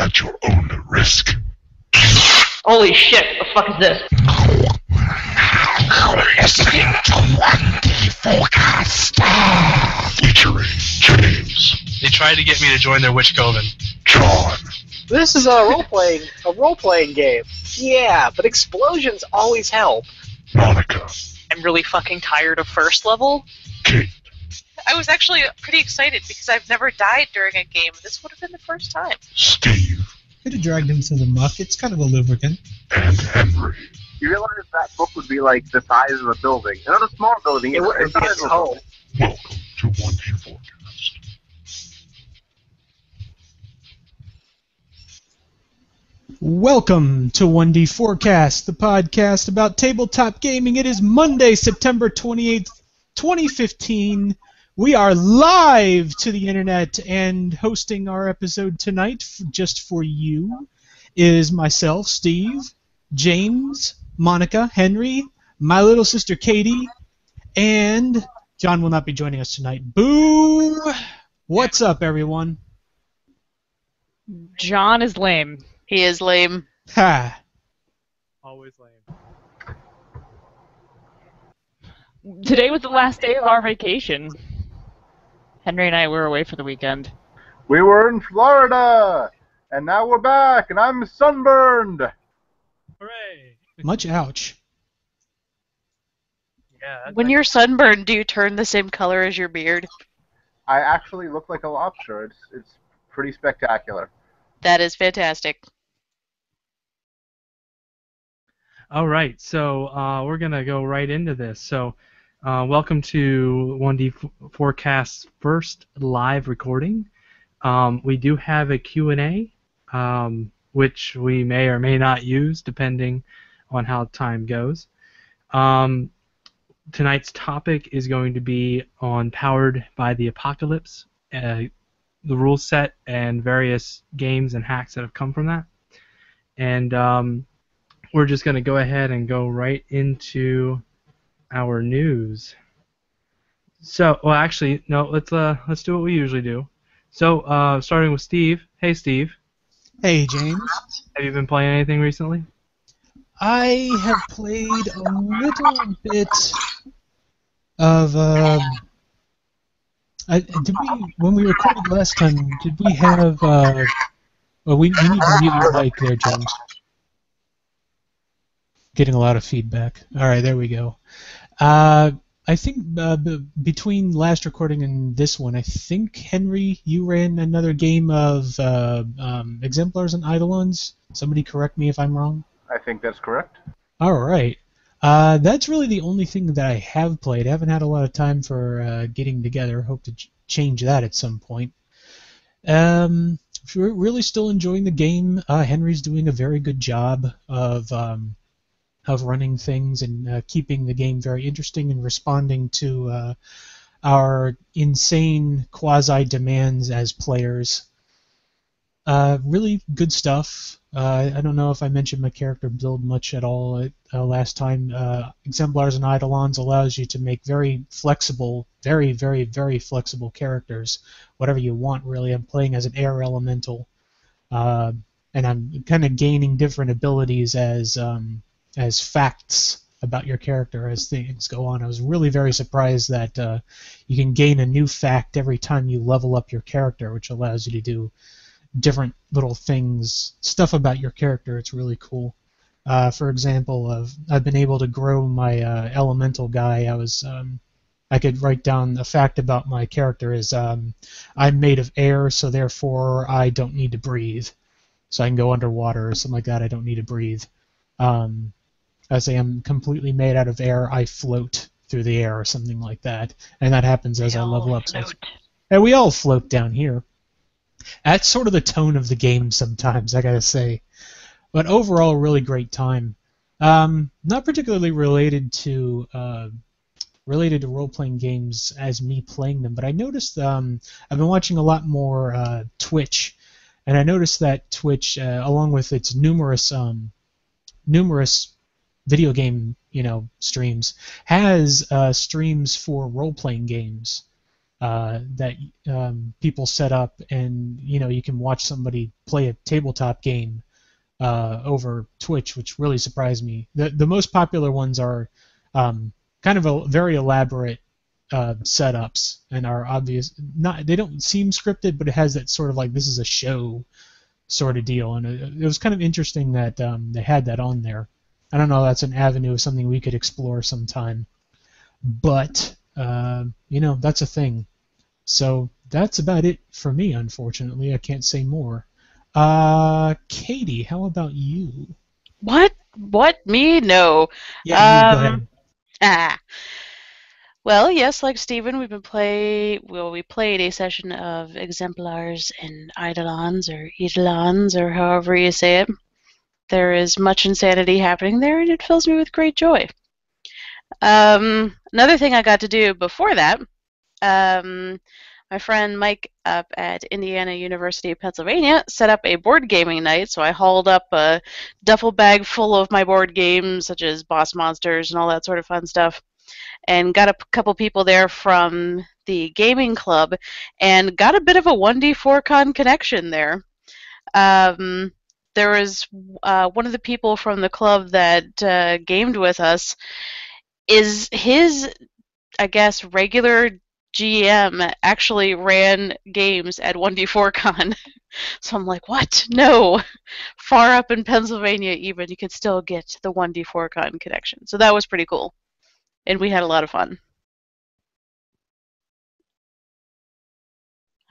at your own risk. Holy shit, what the fuck is this? Now listening to 1D4Con Stars. Featuring James. They tried to get me to join their witch coven. John. This is a role-playing game. Yeah, but explosions always help. Monica. I'm really fucking tired of first level. Kate. I was actually pretty excited because I've never died during a game. This would have been the first time. Steve. Could have dragged him to the muck. It's kind of a lubricant. And Henry. You realize that book would be like the size of a building. Not a small building. It would be a home. Welcome to 1D4. Welcome to 1D4Cast, the podcast about tabletop gaming. It is Monday, September 28th, 2015. We are live to the internet, and hosting our episode tonight, just for you, is myself, Steve, James, Monica, Henry, my little sister Katie, and John will not be joining us tonight. Boo! What's up, everyone? John is lame. He is lame. Ha. Always lame. Today was the last day of our vacation. Henry and I were away for the weekend. We were in Florida, and now we're back, and I'm sunburned. Hooray. Much ouch. Yeah. When you're sunburned, do you turn the same color as your beard? I actually look like a lobster. It's pretty spectacular. That is fantastic. All right, so we're going to go right into this. So welcome to 1D4Cast's first live recording. We do have a Q&A, which we may or may not use, depending on how time goes. Tonight's topic is going to be on Powered by the Apocalypse, the rule set, and various games and hacks that have come from that. And we're just going to go ahead and go right into our news. So, well, actually, no. Let's do what we usually do. So, starting with Steve. Hey, Steve. Hey, James. Have you been playing anything recently? I have played a little bit of. When we recorded last time, did we have? Well, we need to mute your mic there, James. Getting a lot of feedback. All right, there we go. I think between last recording and this one, I think, Henry, you ran another game of Exemplars and Eidolons. Somebody correct me if I'm wrong. I think that's correct. All right. That's really the only thing that I have played. I haven't had a lot of time for getting together. Hope to change that at some point. We're really still enjoying the game. Henry's doing a very good job of running things and keeping the game very interesting and responding to our insane quasi-demands as players. Really good stuff. I don't know if I mentioned my character build much at all last time. Exemplars and Eidolons allows you to make very flexible, very, very, very flexible characters, whatever you want, really. I'm playing as an air elemental, and I'm kind of gaining different abilities as facts about your character as things go on. I was really very surprised that you can gain a new fact every time you level up your character, which allows you to do different little things, stuff about your character. It's really cool. For example, I've been able to grow my elemental guy. I could write down a fact about my character is I'm made of air, so therefore I don't need to breathe. So I can go underwater or something like that. I don't need to breathe. I say I'm completely made out of air. I float through the air or something like that, and that happens as I level up. And we all float down here. That's sort of the tone of the game sometimes, I gotta say. But overall, really great time. Not particularly related to role-playing games as me playing them, but I noticed I've been watching a lot more Twitch, and I noticed that Twitch, along with its numerous video game, streams, has streams for role-playing games. that people set up, and you can watch somebody play a tabletop game over Twitch, which really surprised me. The most popular ones are kind of very elaborate setups and are obvious. They don't seem scripted, but it has that sort of like this is a show sort of deal, and it was kind of interesting that they had that on there. I don't know. That's an avenue of something we could explore sometime, but that's a thing. So that's about it for me. Unfortunately, I can't say more. Katie, how about you? What? Me? No. Yeah. You go ahead. Well, yes, like Stephen, we played a session of Exemplars and Eidolons, or however you say it. There is much insanity happening there, and it fills me with great joy. Another thing I got to do before that, my friend Mike up at Indiana University of Pennsylvania set up a board gaming night, so I hauled up a duffel bag full of my board games, such as Boss Monsters and all that sort of fun stuff, and got a couple people there from the gaming club, and got a bit of a 1D4Con connection there. There was one of the people from the club that gamed with us is his, I guess, regular GM actually ran games at 1D4Con. So I'm like, what? No. Far up in Pennsylvania even, you could still get the 1D4Con connection. So that was pretty cool. And we had a lot of fun.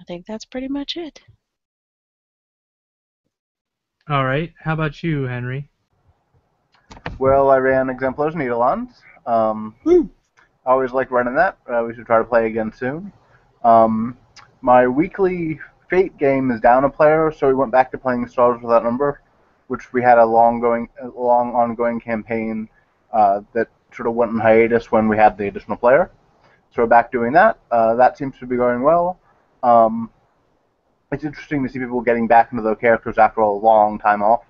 I think that's pretty much it. All right. How about you, Henry? Well, I ran Exemplars and Eidolons. I always like running that. We should try to play again soon. My weekly Fate game is down a player, so we went back to playing Stars Without Number, which we had a long ongoing campaign that sort of went on hiatus when we had the additional player. So we're back doing that. That seems to be going well. It's interesting to see people getting back into their characters after a long time off.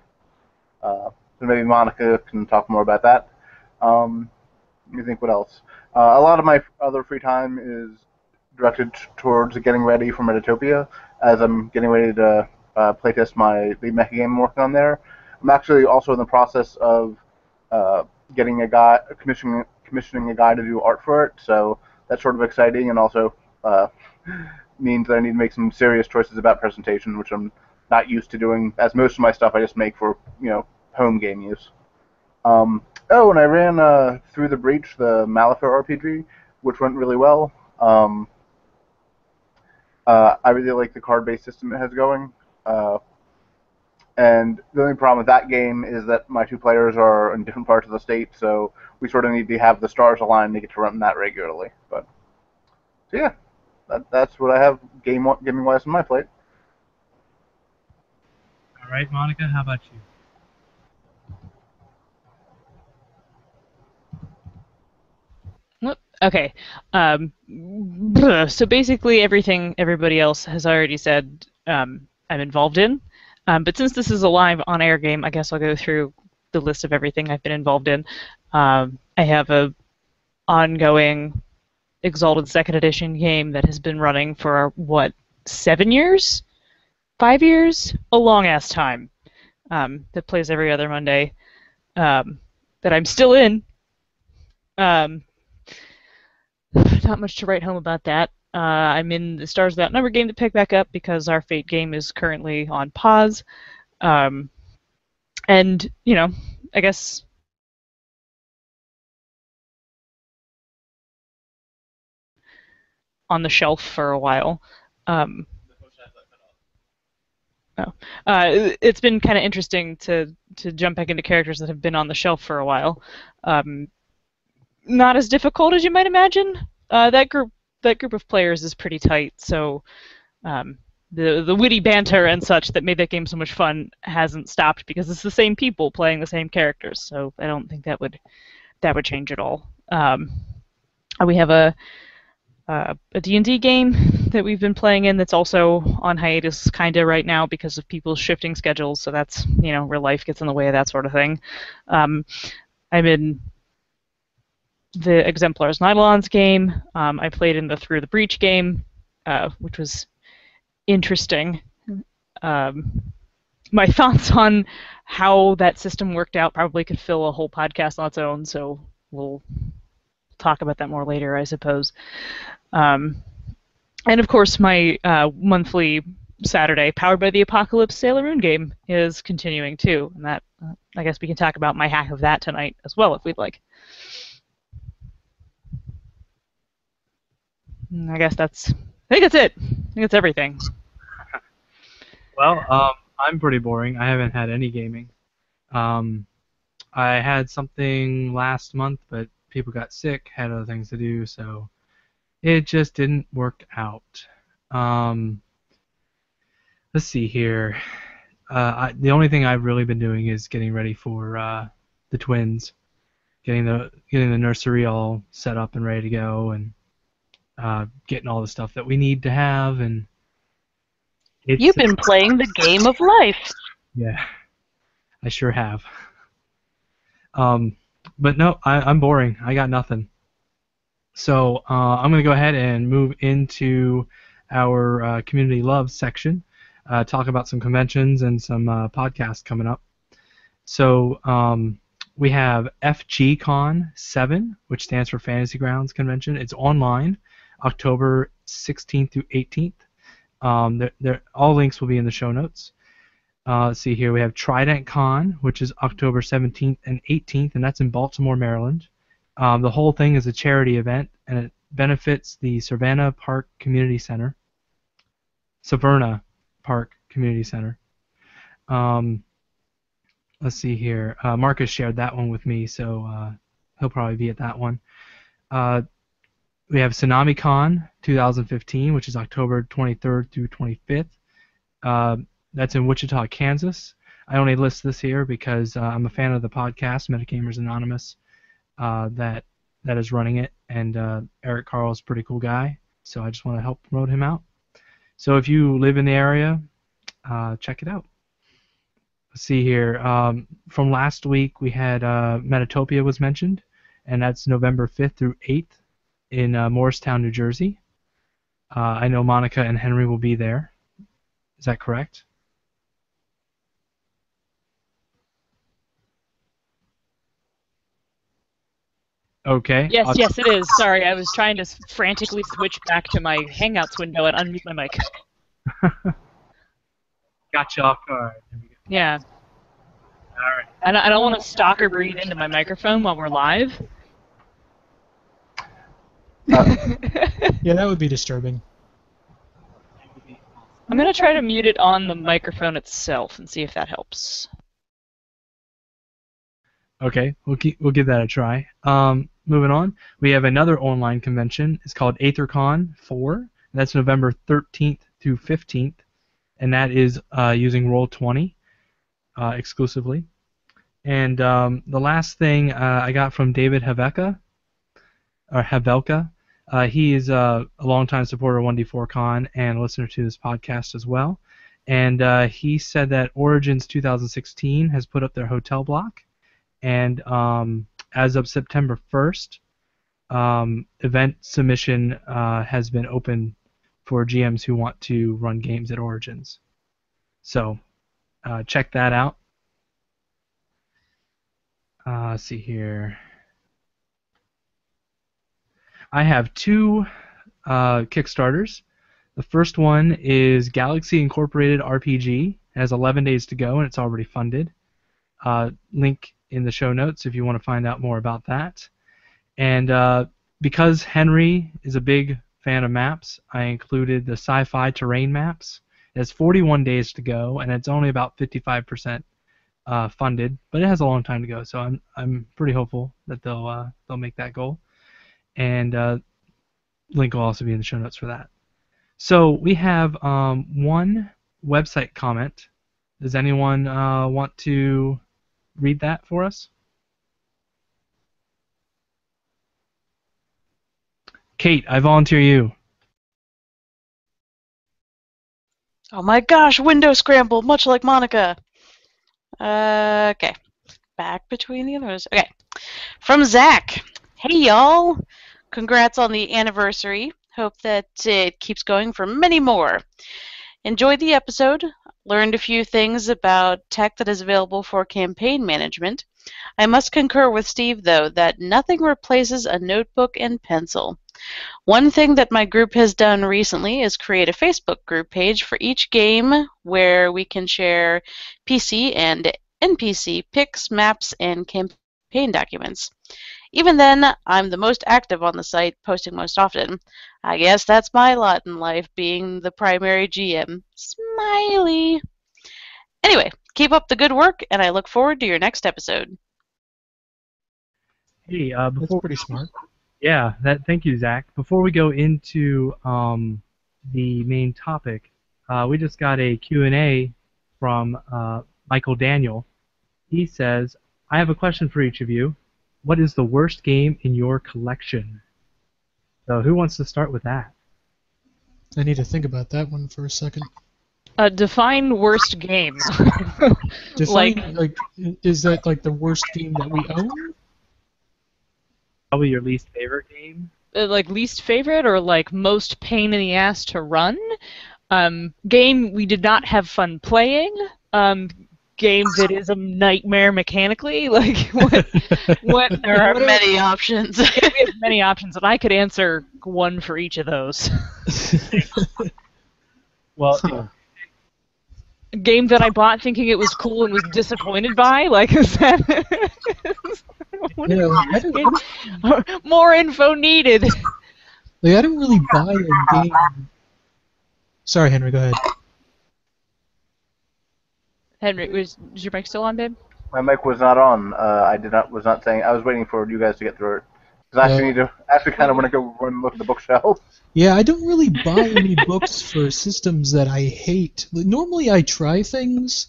So maybe Monica can talk more about that. Let me think what else. A lot of my other free time is directed towards getting ready for Metatopia, as I'm getting ready to playtest the mecha game I'm working on there. I'm actually also in the process of getting a guy, commissioning a guy to do art for it, so that's sort of exciting, and also means that I need to make some serious choices about presentation, which I'm not used to doing, as most of my stuff I just make for, home game use. And I ran Through the Breach, the Malifer RPG, which went really well. I really like the card-based system it has going. And the only problem with that game is that my two players are in different parts of the state, so we sort of need to have the stars aligned to get to run that regularly. But so yeah. That's what I have gaming-wise on my plate. All right, Monica, how about you? Okay. So basically everything everybody else has already said I'm involved in. But since this is a live on-air game, I guess I'll go through the list of everything I've been involved in. I have an ongoing Exalted second edition game that has been running for, what, 7 years? 5 years? A long-ass time. That plays every other Monday. That I'm still in. Not much to write home about that. I'm in the Stars Without Number game to pick back up because our Fate game is currently on pause. And, I guess... on the shelf for a while. It's been kind of interesting to jump back into characters that have been on the shelf for a while. Not as difficult as you might imagine. That group of players is pretty tight, so the witty banter and such that made that game so much fun hasn't stopped because it's the same people playing the same characters. So I don't think that would change at all. We have a D&D game that we've been playing in that's also on hiatus kinda right now because of people's shifting schedules, so that's, where life gets in the way of that sort of thing. I'm in the Exemplars and Eidolons game. I played in the Through the Breach game. which was interesting. My thoughts on how that system worked out probably could fill a whole podcast on its own, so we'll talk about that more later, I suppose. And of course, my monthly Saturday Powered by the Apocalypse Sailor Moon game is continuing too, and that I guess we can talk about my hack of that tonight as well if we'd like. And I think that's everything. Well, I'm pretty boring. I haven't had any gaming. I had something last month, but people got sick, had other things to do, so it just didn't work out. Let's see here. The only thing I've really been doing is getting ready for the twins, getting the nursery all set up and ready to go, and getting all the stuff that we need to have. And you've been playing the game of life. Yeah, I sure have. But no, I'm boring. I got nothing. So I'm going to go ahead and move into our community love section, talk about some conventions and some podcasts coming up. So we have FGCon 7, which stands for Fantasy Grounds Convention. It's online, October 16th through 18th. All links will be in the show notes. Let's see here. We have Trident Con, which is October 17th and 18th, and that's in Baltimore, Maryland. The whole thing is a charity event, and it benefits the Savanna Park Community Center. Let's see here. Marcus shared that one with me, so he'll probably be at that one. We have TsunamiCon 2015, which is October 23rd through 25th. That's in Wichita, Kansas. I only list this here because I'm a fan of the podcast, Metagamers Anonymous, that is running it, and Eric Carl's a pretty cool guy, so I just want to help promote him out. So if you live in the area, check it out. Let's see here. From last week, we had Metatopia was mentioned, and that's November 5th through 8th in Morristown, New Jersey. I know Monica and Henry will be there. Is that correct? Okay. Yes, yes, it is. Sorry, I was trying to frantically switch back to my Hangouts window and unmute my mic. Gotcha. All right. There we go. Yeah. All right. I don't want to stalk or breathe into my microphone while we're live. Yeah, that would be disturbing. I'm going to try to mute it on the microphone itself and see if that helps. Okay, we'll give that a try. Moving on, we have another online convention. It's called AetherCon 4, and that's November 13th through 15th, and that is using Roll20 exclusively. And the last thing I got from David Havelka, he is a longtime supporter of 1D4Con and a listener to this podcast as well, and he said that Origins 2016 has put up their hotel block, and as of September 1st, event submission has been open for GMs who want to run games at Origins. So check that out. Let's see here. I have two Kickstarters. The first one is Galaxy Incorporated RPG. It has 11 days to go, and it's already funded. Link in the show notes if you want to find out more about that. And because Henry is a big fan of maps, I included the sci-fi terrain maps. It has 41 days to go, and it's only about 55% funded, but it has a long time to go, so I'm pretty hopeful that they'll make that goal. And link will also be in the show notes for that. So we have one website comment. Does anyone want to read that for us? Kate, I volunteer you. Oh my gosh, window scramble, much like Monica. Okay, back between the others. Okay, from Zach. Hey y'all, congrats on the anniversary. Hope that it keeps going for many more. Enjoy the episode. Learned a few things about tech that is available for campaign management. I must concur with Steve, though, that nothing replaces a notebook and pencil. One thing that my group has done recently is create a Facebook group page for each game where we can share PC and NPC pics, maps, and campaign documents. Even then, I'm the most active on the site, posting most often. I guess that's my lot in life, being the primary GM. Smiley! Anyway, keep up the good work, and I look forward to your next episode. Hey, that's pretty smart. Yeah, thank you, Zach. Before we go into the main topic, we just got a Q&A from Michael Daniel. He says, I have a question for each of you. What is the worst game in your collection? So who wants to start with that? I need to think about that one for a second. Define worst game. Define, like, is that like the worst game that we own? Probably your least favorite game. Like least favorite or like most pain in the ass to run? Game we did not have fun playing? Game that is a nightmare mechanically? Like what there are many options. Yeah, we have many options, and I could answer one for each of those. Well, game that I bought thinking it was cool and was disappointed by? Like, is that... More info needed. Like, I don't really buy a game... Sorry, Henry, go ahead. Henry, is your mic still on, babe? My mic was not on. I was not saying. I was waiting for you guys to get through it. Because I actually kind of want to go and look at the bookshelf. Yeah, I don't really buy any books for systems that I hate. Like, normally, I try things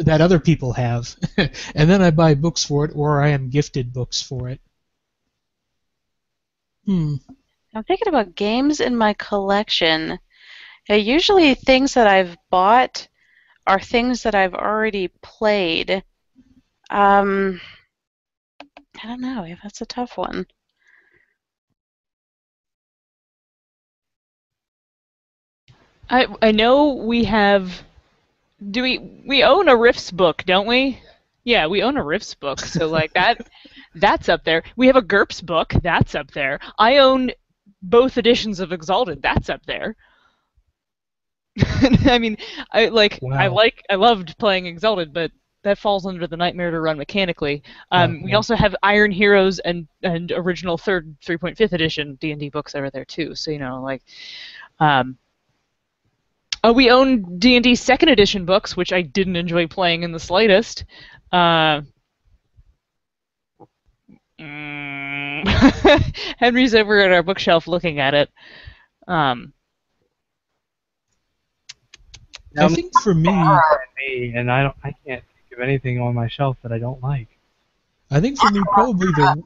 that other people have, and then I buy books for it, or I am gifted books for it. I'm thinking about games in my collection. Usually, things that I've bought are things that I've already played. I don't know. That's a tough one. I know we have... We own a Rifts book, don't we? Yeah, we own a Rifts book, so like that's up there. We have a GURPS book, that's up there. I own both editions of Exalted, that's up there. I mean, I loved playing Exalted, but that falls under the nightmare to run mechanically. We also have Iron Heroes and original 3.5th edition D&D books over there too. So you know, like, we own D&D 2nd edition books, which I didn't enjoy playing in the slightest. Henry's over at our bookshelf looking at it. I think for me, and I can't think of anything on my shelf that I don't like. I think for me, probably the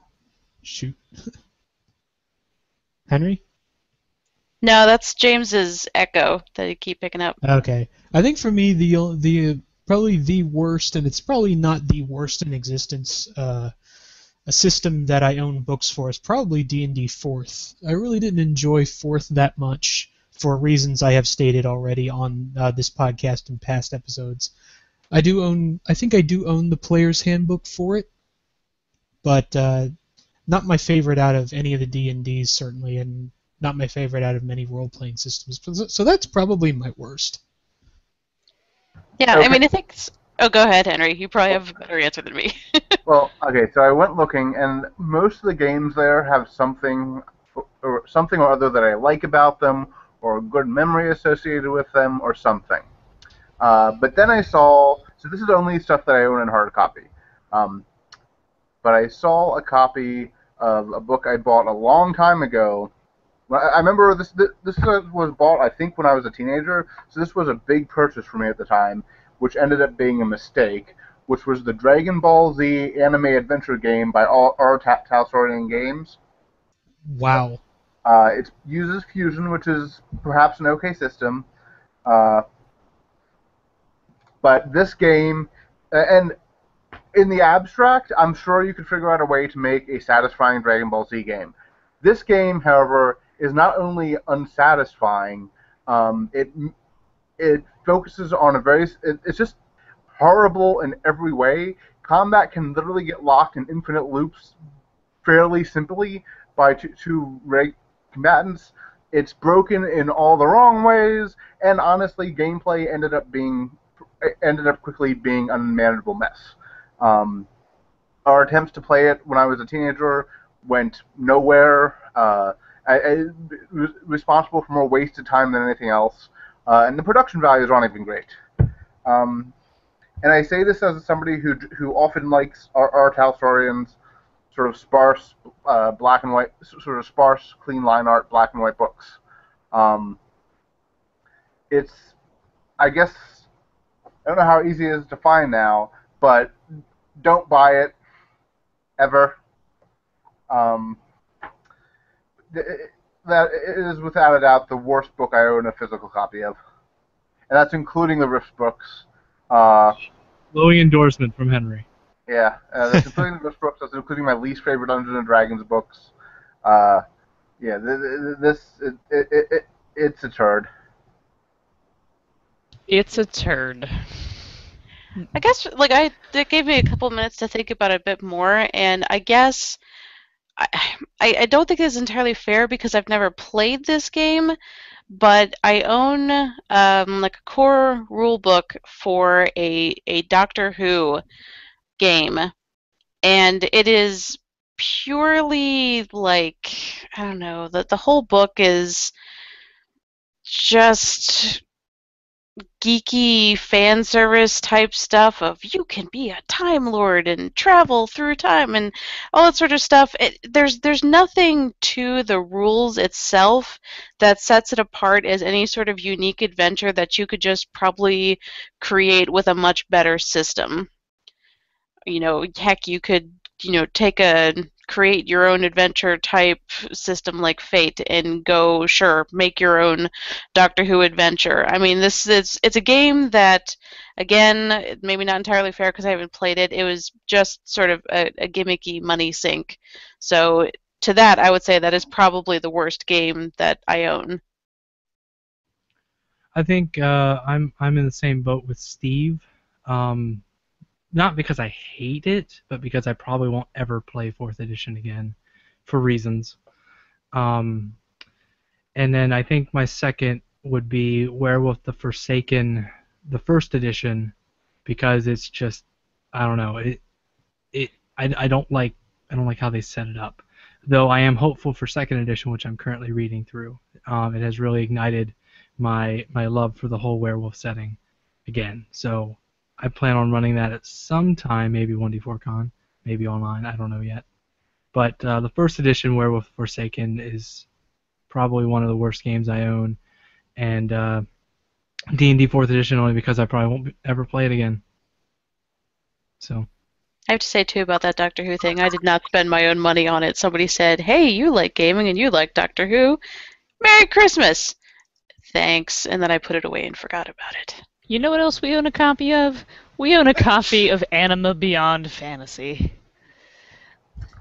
shoot. Henry? No, that's James's echo that you keep picking up. Okay, I think for me the probably the worst, and it's probably not the worst in existence. A system that I own books for is probably D&D 4th. I really didn't enjoy 4th that much, for reasons I have stated already on this podcast and past episodes. I think I do own the Player's Handbook for it, but not my favorite out of any of the D&Ds, certainly, and not my favorite out of many role-playing systems. So that's probably my worst. Yeah, I mean, I think... Oh, go ahead, Henry. You probably have a better answer than me. Well, okay, so I went looking, and most of the games there have something or other that I like about them, or a good memory associated with them, or something. But then I saw, so this is only stuff that I own in hard copy, but I saw a copy of a book I bought a long time ago. I remember this was bought, I think, when I was a teenager, so this was a big purchase for me at the time, which ended up being a mistake, which was the Dragon Ball Z anime adventure game by R. Talsorian Games. Wow. It uses Fusion, which is perhaps an okay system, but this game, and in the abstract, I'm sure you could figure out a way to make a satisfying Dragon Ball Z game. This game, however, is not only unsatisfying, it focuses on a very... It's just horrible in every way. Combat can literally get locked in infinite loops fairly simply by two combatants. It's broken in all the wrong ways, and honestly, gameplay ended up quickly being an unmanageable mess. Our attempts to play it when I was a teenager went nowhere. I was responsible for more wasted time than anything else, and the production values aren't even great. And I say this as somebody who often likes our Talsarian's sort of sparse black and white, sort of sparse clean line art black and white books. It's, I guess, I don't know how easy it is to find now, but don't buy it ever. That is without a doubt the worst book I own a physical copy of, and that's including the Rifts books. Glowing endorsement from Henry. Yeah, that's including the Rifts books. That's including my least favorite Dungeons and Dragons books. Yeah, it's a turd. It's a turd. I guess, like, it gave me a couple minutes to think about it a bit more, and I guess I don't think it's entirely fair because I've never played this game, but I own like a core rule book for a Doctor Who game, and it is purely like, I don't know, the whole book is just geeky fan service type stuff of you can be a Time Lord and travel through time and all that sort of stuff. There's nothing to the rules itself that sets it apart as any sort of unique adventure that you could just probably create with a much better system. You know, heck, you could, you know, create your own adventure type system like Fate and go, sure, make your own Doctor Who adventure. I mean, it's a game that, again, maybe not entirely fair because I haven't played it. It was just sort of a gimmicky money sink. So to that, I would say that is probably the worst game that I own. I think I'm in the same boat with Steve. Not because I hate it, but because I probably won't ever play 4th edition again for reasons. And then I think my second would be Werewolf the Forsaken, the 1st edition, because it's just, I don't know, I don't like how they set it up. Though I am hopeful for 2nd edition, which I'm currently reading through. It has really ignited my love for the whole werewolf setting again. So I plan on running that at some time, maybe 1D4Con, maybe online, I don't know yet. But the 1st edition, Werewolf Forsaken, is probably one of the worst games I own, and D&D 4th edition only because I probably won't ever play it again. So I have to say, too, about that Doctor Who thing, I did not spend my own money on it. Somebody said, hey, you like gaming and you like Doctor Who. Merry Christmas! Thanks, and then I put it away and forgot about it. You know what else we own a copy of? We own a copy of Anima Beyond Fantasy.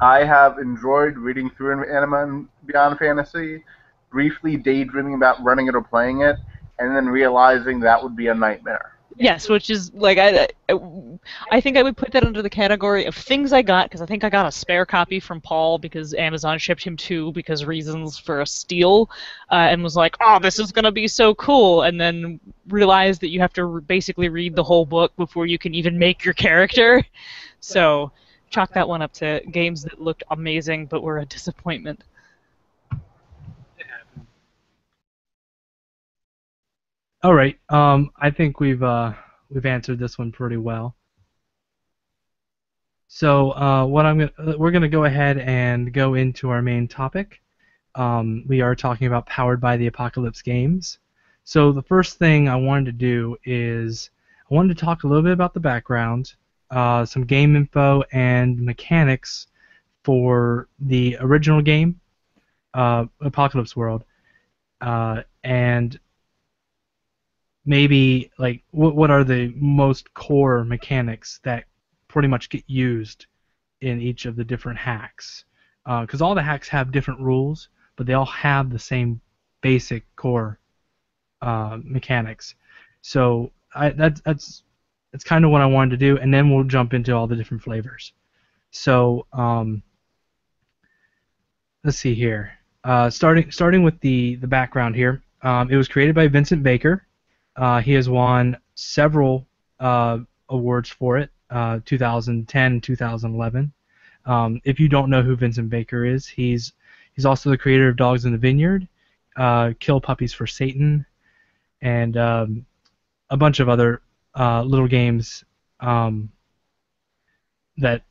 I have enjoyed reading through Anima Beyond Fantasy, briefly daydreaming about running it or playing it, and then realizing that would be a nightmare. Yes, which is, like, I think I would put that under the category of things I got, because I think I got a spare copy from Paul because Amazon shipped him 2 because reasons for a steal, and was like, oh, this is going to be so cool, and then realized that you have to basically read the whole book before you can even make your character. So chalk that one up to games that looked amazing but were a disappointment. All right. I think we've answered this one pretty well. So we're gonna go ahead and go into our main topic. We are talking about Powered by the Apocalypse games. So the first thing I wanted to do is I wanted to talk a little bit about the background, some game info and mechanics for the original game, Apocalypse World, and maybe, like, what are the most core mechanics that pretty much get used in each of the different hacks? Because all the hacks have different rules, but they all have the same basic core mechanics. So that's kind of what I wanted to do, and then we'll jump into all the different flavors. So let's see here. Starting with the background here, it was created by Vincent Baker. He has won several awards for it, 2010, 2011. If you don't know who Vincent Baker is, he's also the creator of Dogs in the Vineyard, Kill Puppies for Satan, and a bunch of other little games that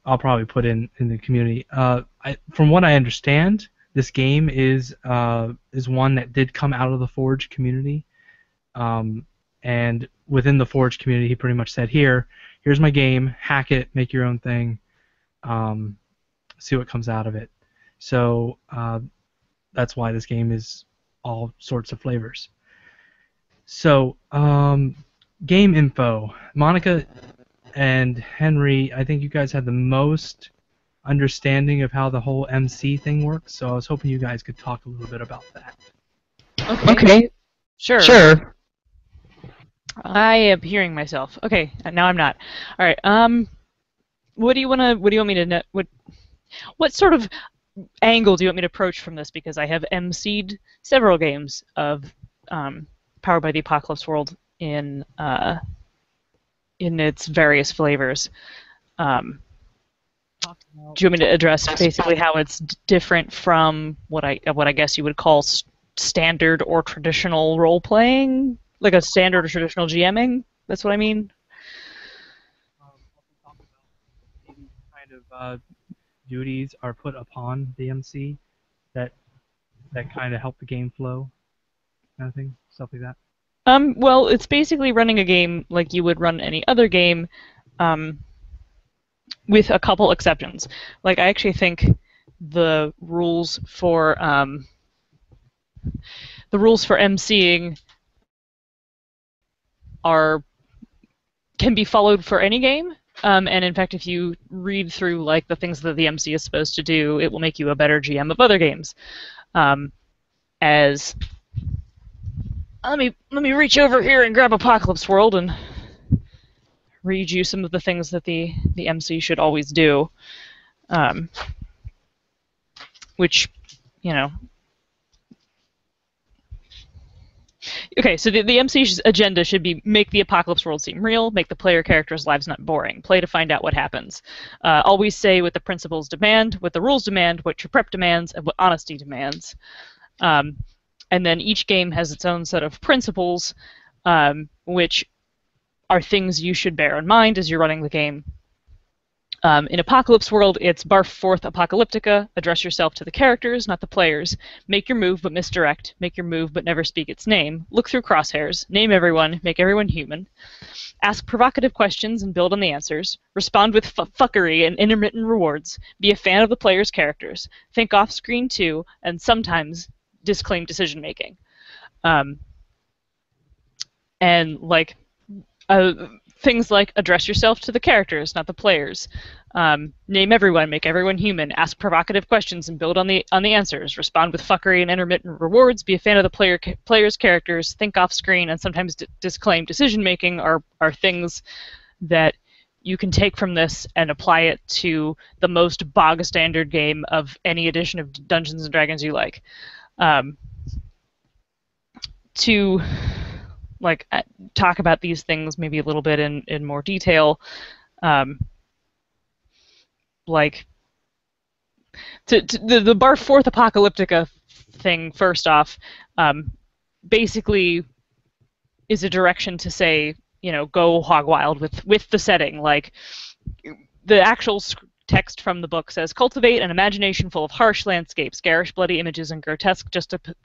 I'll probably put in the community. From what I understand, this game is one that did come out of the Forge community, and within the Forge community, he pretty much said, "Here's my game. Hack it. Make your own thing. See what comes out of it." So that's why this game is all sorts of flavors. So game info. Monica and Henry, I think you guys had the most understanding of how the whole MC thing works, so I was hoping you guys could talk a little bit about that. Okay. Sure. I am hearing myself. Okay, now I'm not. All right. What do you want me to know? What sort of angle do you want me to approach from this? Because I have MC'd several games of Powered by the Apocalypse World in its various flavors. Do you want me to address basically how it's different from what I guess you would call standard or traditional role playing, like a standard or traditional GMing? That's what I mean. Duties are put upon the MC that kind of help the game flow, kind of thing, stuff like that. Well, it's basically running a game like you would run any other game, with a couple exceptions. Like, I actually think the rules for MCing can be followed for any game. And in fact, if you read through like the things that the MC is supposed to do, it will make you a better GM of other games. As let me reach over here and grab Apocalypse World and read you some of the things that the MC should always do, which, you know. Okay, so the MC's agenda should be: make the Apocalypse World seem real, make the player characters' lives not boring, play to find out what happens, always say what the principles demand, what the rules demand, what your prep demands, and what honesty demands. And then each game has its own set of principles, which are things you should bear in mind as you're running the game. In Apocalypse World, it's barf forth Apocalyptica, address yourself to the characters, not the players, make your move but misdirect, make your move but never speak its name, look through crosshairs, name everyone, make everyone human, ask provocative questions and build on the answers, respond with fuckery and intermittent rewards, be a fan of the player's characters, think off-screen too, and sometimes disclaim decision-making. And, like, things like address yourself to the characters, not the players. Name everyone, make everyone human. Ask provocative questions and build on the answers. Respond with fuckery and intermittent rewards. Be a fan of the player's characters. Think off screen, and sometimes disclaim decision making are things that you can take from this and apply it to the most bog standard game of any edition of Dungeons and Dragons you like. Like, talk about these things maybe a little bit in more detail. Like, the barf forth Apocalyptica thing, first off, basically is a direction to say, you know, go hog wild with the setting. Like, the actual text from the book says, cultivate an imagination full of harsh landscapes, garish bloody images, and grotesque juxtapositions.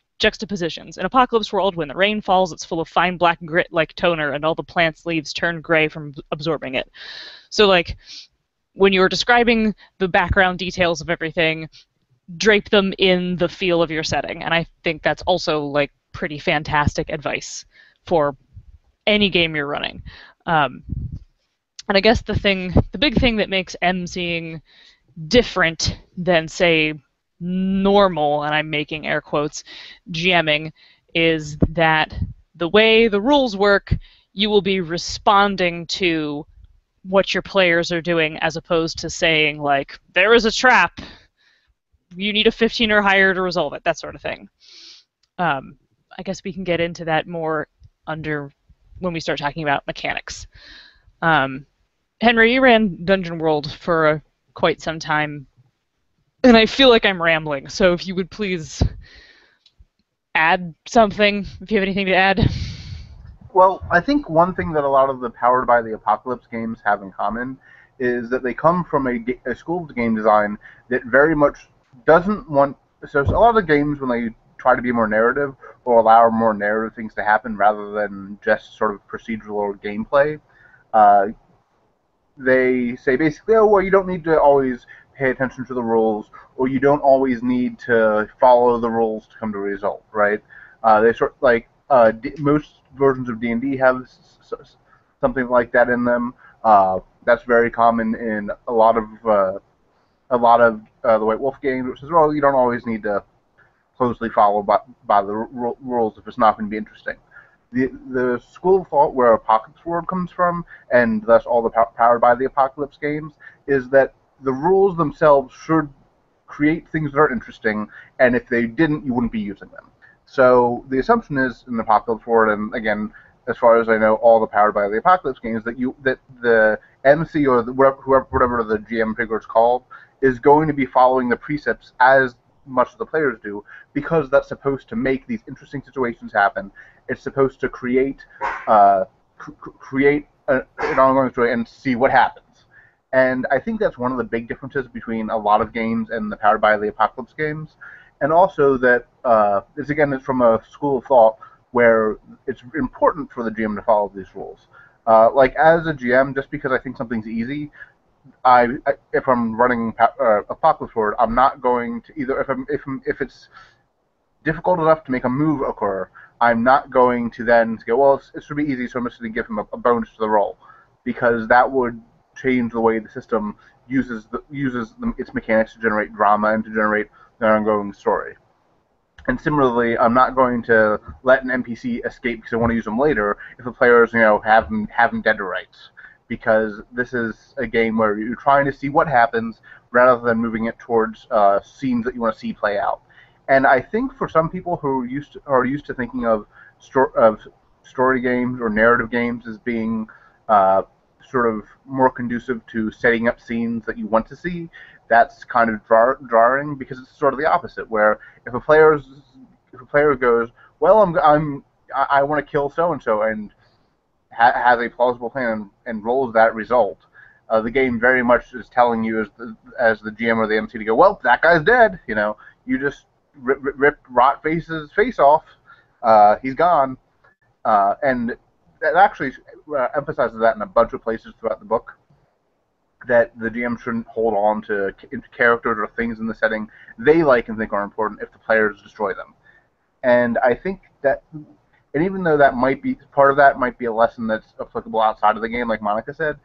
In Apocalypse World, when the rain falls, it's full of fine black grit like toner, and all the plants' leaves turn gray from absorbing it. So, like, when you're describing the background details of everything, drape them in the feel of your setting, and I think that's also, like, pretty fantastic advice for any game you're running. And I guess the big thing that makes MCing different than, say, normal, and I'm making air quotes, GMing, is that the way the rules work, you will be responding to what your players are doing as opposed to saying, like, there is a trap, you need a 15 or higher to resolve it, that sort of thing. I guess we can get into that more under when we start talking about mechanics. Henry, you ran Dungeon World for quite some time, and I feel like I'm rambling, so if you would please add something, if you have anything to add. Well, I think one thing that a lot of the Powered by the Apocalypse games have in common is that they come from a school of game design that very much doesn't want... So a lot of games, when they try to be more narrative or allow more narrative things to happen rather than just sort of procedural gameplay, they say basically, oh, well, you don't need to always pay attention to the rules, or you don't always need to follow the rules to come to a result, right? They sort of, like, most versions of D&D have something like that in them. That's very common in a lot of the White Wolf games, which says, well, you don't always need to closely follow by the rules if it's not going to be interesting. The school of thought where Apocalypse World comes from, and thus all the Powered by the Apocalypse games, is that the rules themselves should create things that are interesting, and if they didn't, you wouldn't be using them. So the assumption is in Apocalypse World, and again, as far as I know, all the Powered by the Apocalypse games, that the MC or whatever the GM figure is called is going to be following the precepts as much as the players do, because that's supposed to make these interesting situations happen. It's supposed to create an ongoing story and see what happens. And I think that's one of the big differences between a lot of games and the Powered by the Apocalypse games. And also that, it's from a school of thought where it's important for the GM to follow these rules. Like, as a GM, just because I think something's easy, if I'm running Apocalypse World, I'm not going to either. If it's difficult enough to make a move occur, I'm not going to then go, well, it should be easy, so I'm just going to give him a bonus to the roll, because that would change the way the system uses its mechanics to generate drama and to generate an ongoing story. And similarly, I'm not going to let an NPC escape because I want to use him later if the players, have him dead to rights, because this is a game where you're trying to see what happens rather than moving it towards scenes that you want to see play out. And I think for some people who are used to thinking of story games or narrative games as being sort of more conducive to setting up scenes that you want to see, that's kind of jarring, because it's sort of the opposite, where if a player goes, well, I want to kill so-and-so, and has a plausible plan and rolls that result, the game very much is telling you as the GM or the MC to go, well, that guy's dead, you just ripped Rotface's face off, he's gone, and it actually emphasizes that in a bunch of places throughout the book, that the GM shouldn't hold on to characters or things in the setting they like and think are important if the players destroy them. And I think that, and even though that might be, part of that might be a lesson that's applicable outside of the game, like Monica said,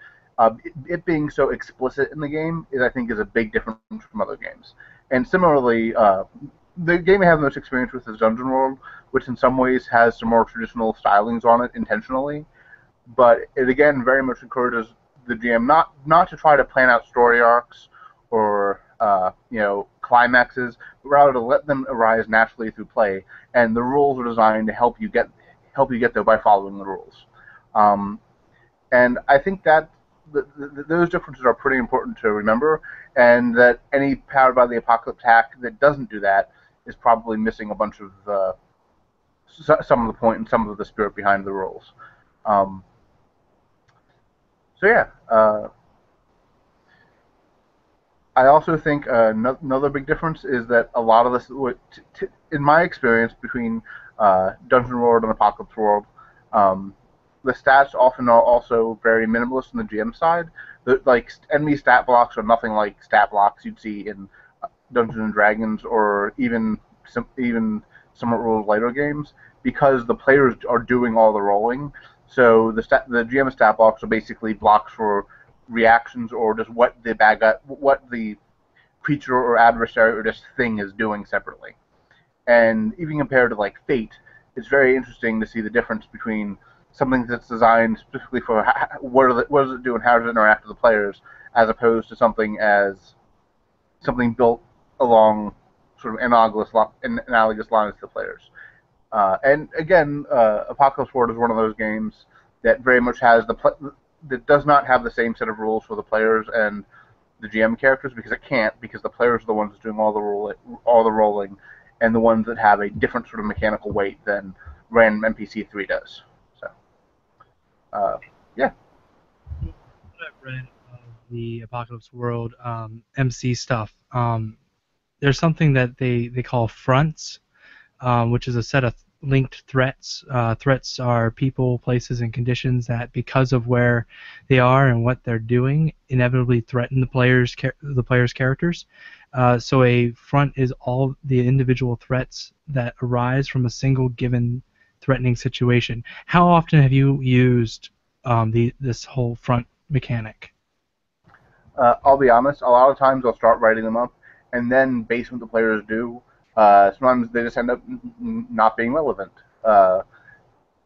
it being so explicit in the game is, I think, is a big difference from other games. And similarly, the game I have the most experience with is Dungeon World, which in some ways has some more traditional stylings on it intentionally, but it again very much encourages the GM not to try to plan out story arcs or climaxes, but rather to let them arise naturally through play. And the rules are designed to help you get there by following the rules. And I think that those differences are pretty important to remember, and that any Powered by the Apocalypse hack that doesn't do that is probably missing a bunch of some of the point and some of the spirit behind the rules. So yeah, I also think another big difference is that a lot of this, in my experience, between Dungeon World and Apocalypse World, the stats often are also very minimalist on the GM side. Like, enemy stat blocks are nothing like stat blocks you'd see in Dungeons & Dragons or even somewhat rules later games, because the players are doing all the rolling. So the GM stat blocks are basically blocks for reactions, or just what the creature or adversary or just thing is doing separately. And even compared to like Fate, it's very interesting to see the difference between something that's designed specifically for what does it do and how does it interact with the players, as opposed to something built along sort of analogous lines to the players. And again, Apocalypse World is one of those games that very much has that does not have the same set of rules for the players and the GM characters, because it can't, because the players are the ones doing all the rolling, and the ones that have a different sort of mechanical weight than random NPC 3 does. So, yeah. What I've read of the Apocalypse World MC stuff, there's something that they call fronts, which is a set of linked threats. Threats are people, places, and conditions that, because of where they are and what they're doing, inevitably threaten the players' characters. So a front is all the individual threats that arise from a single given threatening situation. How often have you used this whole front mechanic? I'll be honest. A lot of times I'll start writing them up, and then based on what the players do, sometimes they just end up not being relevant.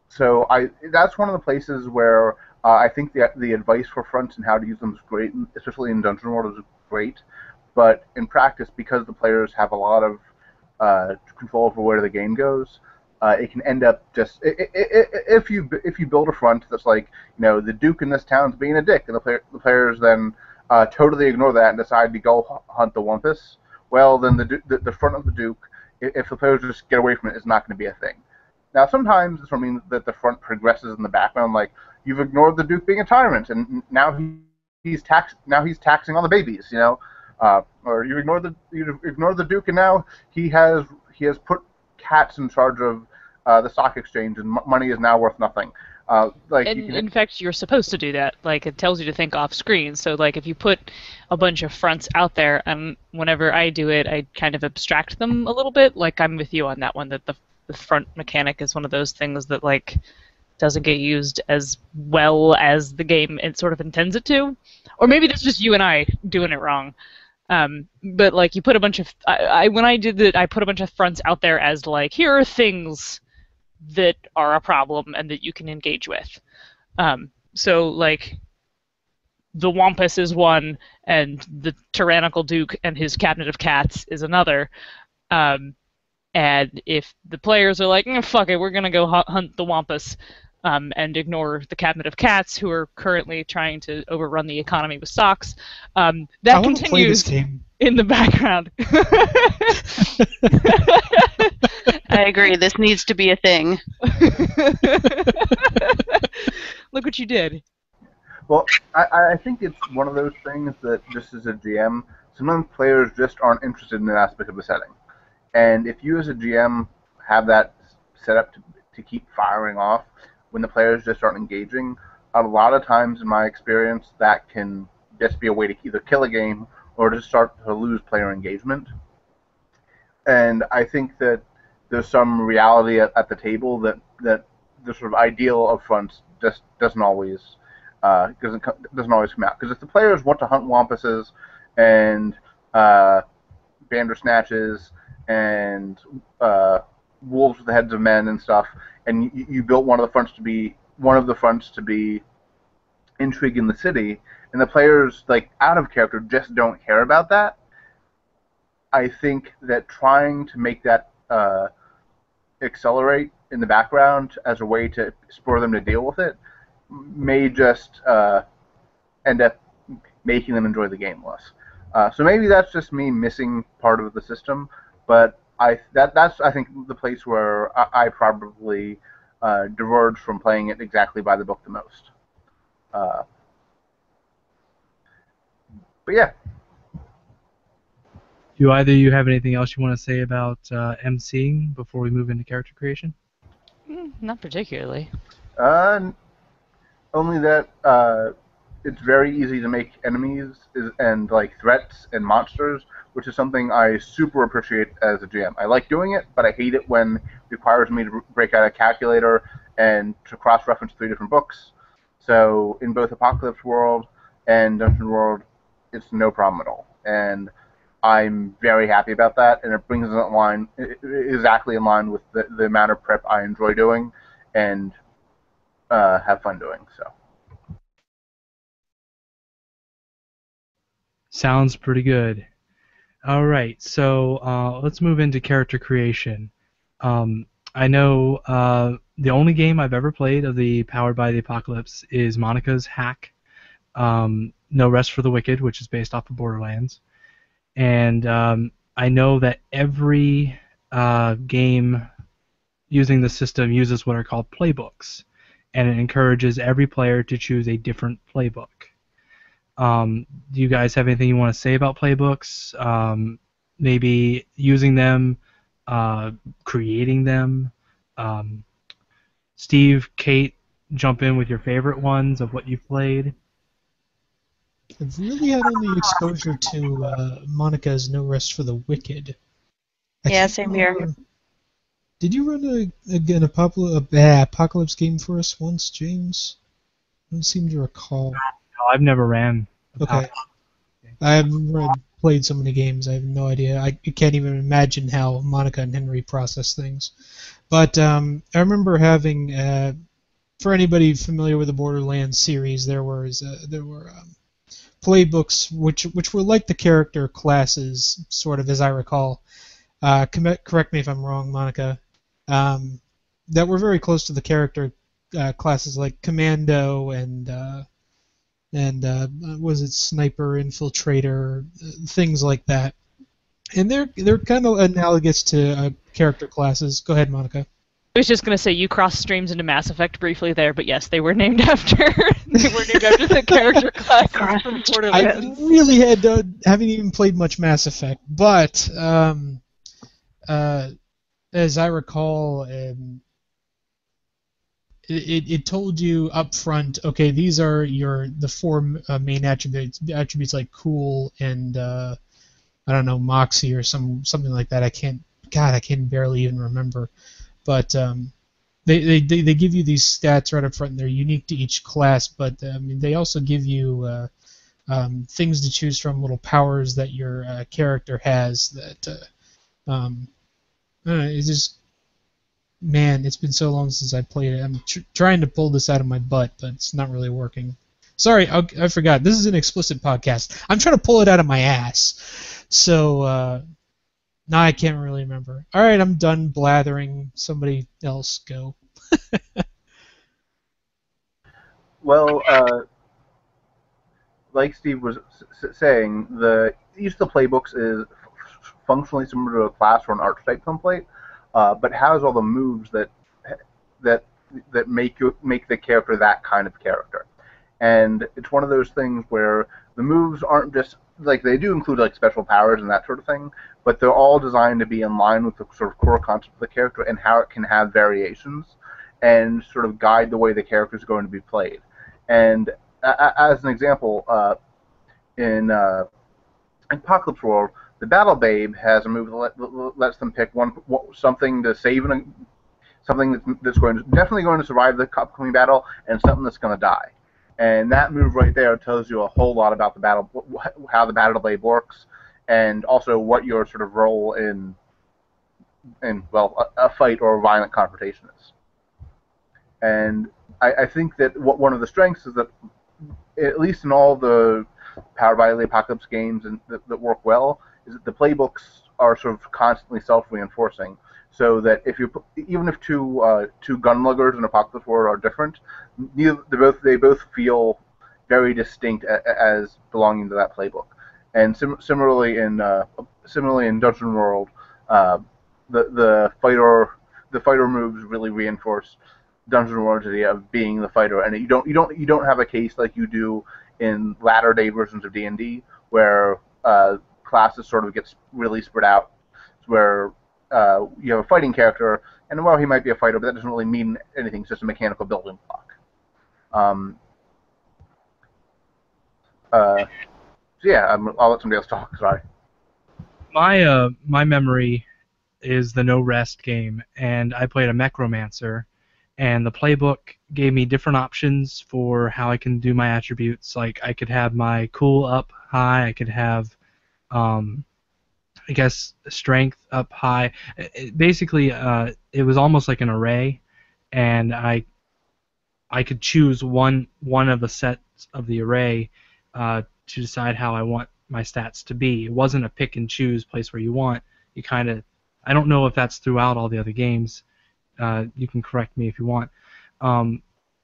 So that's one of the places where I think the advice for fronts and how to use them is great, especially in Dungeon World is great. But in practice, because the players have a lot of control over where the game goes, it can end up just if you build a front that's like, you know, the Duke in this town's being a dick, and the players then totally ignore that and decide to go hunt the Wampus. Well, then the front of the Duke, if the players just get away from it, is not going to be a thing. Now, sometimes this will mean that the front progresses in the background, like you've ignored the Duke being a tyrant, and now he's taxing on the babies, you know, or you ignored the Duke, and now he has put cats in charge of the stock exchange, and money is now worth nothing. In fact, you're supposed to do that. Like, it tells you to think off screen. So, like, if you put a bunch of fronts out there, whenever I do it, I kind of abstract them a little bit. Like, I'm with you on that one, that the front mechanic is one of those things that, like, doesn't get used as well as the game it sort of intends it to. Or maybe that's just you and I doing it wrong. But, like, you put a bunch of... when I did it, I put a bunch of fronts out there as, like, here are things that are a problem and that you can engage with. So, like, the Wampus is one, and the tyrannical Duke and his cabinet of cats is another. And if the players are like, fuck it, we're going to go hunt the Wampus and ignore the cabinet of cats, who are currently trying to overrun the economy with stocks, that continues in the background. I agree. This needs to be a thing. Look what you did. Well, I think it's one of those things that, just as a GM, sometimes players just aren't interested in that aspect of the setting. And if you as a GM have that set up to keep firing off when the players just aren't engaging, a lot of times in my experience that can just be a way to either kill a game or to start to lose player engagement. And I think that there's some reality at the table that the sort of ideal of fronts just doesn't always come out. Because if the players want to hunt Wampuses and Bandersnatches and wolves with the heads of men and stuff, and you built one of the fronts to be intrigue in the city, and the players, like, out of character just don't care about that, I think that trying to make that accelerate in the background as a way to spur them to deal with it may just end up making them enjoy the game less. So maybe that's just me missing part of the system, but that's I think the place where I probably diverge from playing it exactly by the book the most. But yeah. Do either of you have anything else you want to say about MCing before we move into character creation? Not particularly. Only that it's very easy to make enemies and, like, threats and monsters, which is something I super appreciate as a GM. I like doing it, but I hate it when it requires me to break out a calculator and to cross-reference 3 different books. So in both Apocalypse World and Dungeon World, it's no problem at all. And I'm very happy about that, and it brings it in line, exactly in line with the amount of prep I enjoy doing and have fun doing. So. Sounds pretty good. All right, so let's move into character creation. I know the only game I've ever played of the Powered by the Apocalypse is Monica's hack, No Rest for the Wicked, which is based off of Borderlands. And I know that every game using the system uses what are called playbooks, and it encourages every player to choose a different playbook. Do you guys have anything you want to say about playbooks? Maybe using them, creating them? Steve, Kate, jump in with your favorite ones of what you've played. I've really had only exposure to Monica's No Rest for the Wicked. Yeah, same here. Did you run an Apocalypse game for us once, James? I don't seem to recall. No, I've never ran. Okay. I've played so many games, I have no idea. I can't even imagine how Monica and Henry process things. But I remember having, for anybody familiar with the Borderlands series, there were playbooks which were like the character classes, sort of, as I recall. Correct me if I'm wrong, Monica. That were very close to the character classes, like Commando and was it Sniper, Infiltrator, things like that. And they're kind of analogous to character classes. Go ahead, Monica. I was just going to say, you cross streams into Mass Effect briefly there, but yes, they were named after the character class. I really haven't even played much Mass Effect, but as I recall, it told you up front, okay, these are the four main attributes like cool and I don't know, moxie or something like that. I can barely even remember. But they give you these stats right up front, and they're unique to each class. But I mean, they also give you things to choose from, little powers that your character has. That I don't know, it's just, man, it's been so long since I played it. I'm trying to pull this out of my butt, but it's not really working. Sorry, I forgot. This is an explicit podcast. I'm trying to pull it out of my ass. So. No, I can't really remember. All right, I'm done blathering. Somebody else go. Well, like Steve was saying, the use of the playbooks is functionally similar to a class or an archetype template, but has all the moves that make the character that kind of character. And it's one of those things where the moves aren't just, like, they do include, like, special powers and that sort of thing, but they're all designed to be in line with the sort of core concept of the character and how it can have variations and sort of guide the way the character is going to be played. And as an example, in Apocalypse World, the Battle Babe has a move that lets them pick something to save, something that's definitely going to survive the upcoming battle, and something that's going to die. And that move right there tells you a whole lot about the battle, how the battle blade works, and also what your sort of role in a fight or a violent confrontation is. And I think that one of the strengths is that, at least in all the Powered by the Apocalypse games that work well, is that the playbooks are sort of constantly self-reinforcing. So that even if two gunluggers in Apocalypse World are different, they both feel very distinct as belonging to that playbook. And similarly in Dungeon World, the fighter moves really reinforce Dungeon World's idea of being the fighter, and you don't have a case like you do in latter day versions of D&D where classes sort of gets really spread out, where you have a fighting character, and well, he might be a fighter, but that doesn't really mean anything. It's just a mechanical building block. So yeah, I'll let somebody else talk. Sorry. My memory is the No Rest game, and I played a Mechromancer, and the playbook gave me different options for how I can do my attributes. Like, I could have my cool up high. I could have I guess, strength up high. Basically, it was almost like an array, and I could choose one of the sets of the array to decide how I want my stats to be. It wasn't a pick and choose, place where you want. You kind of, I don't know if that's throughout all the other games. You can correct me if you want.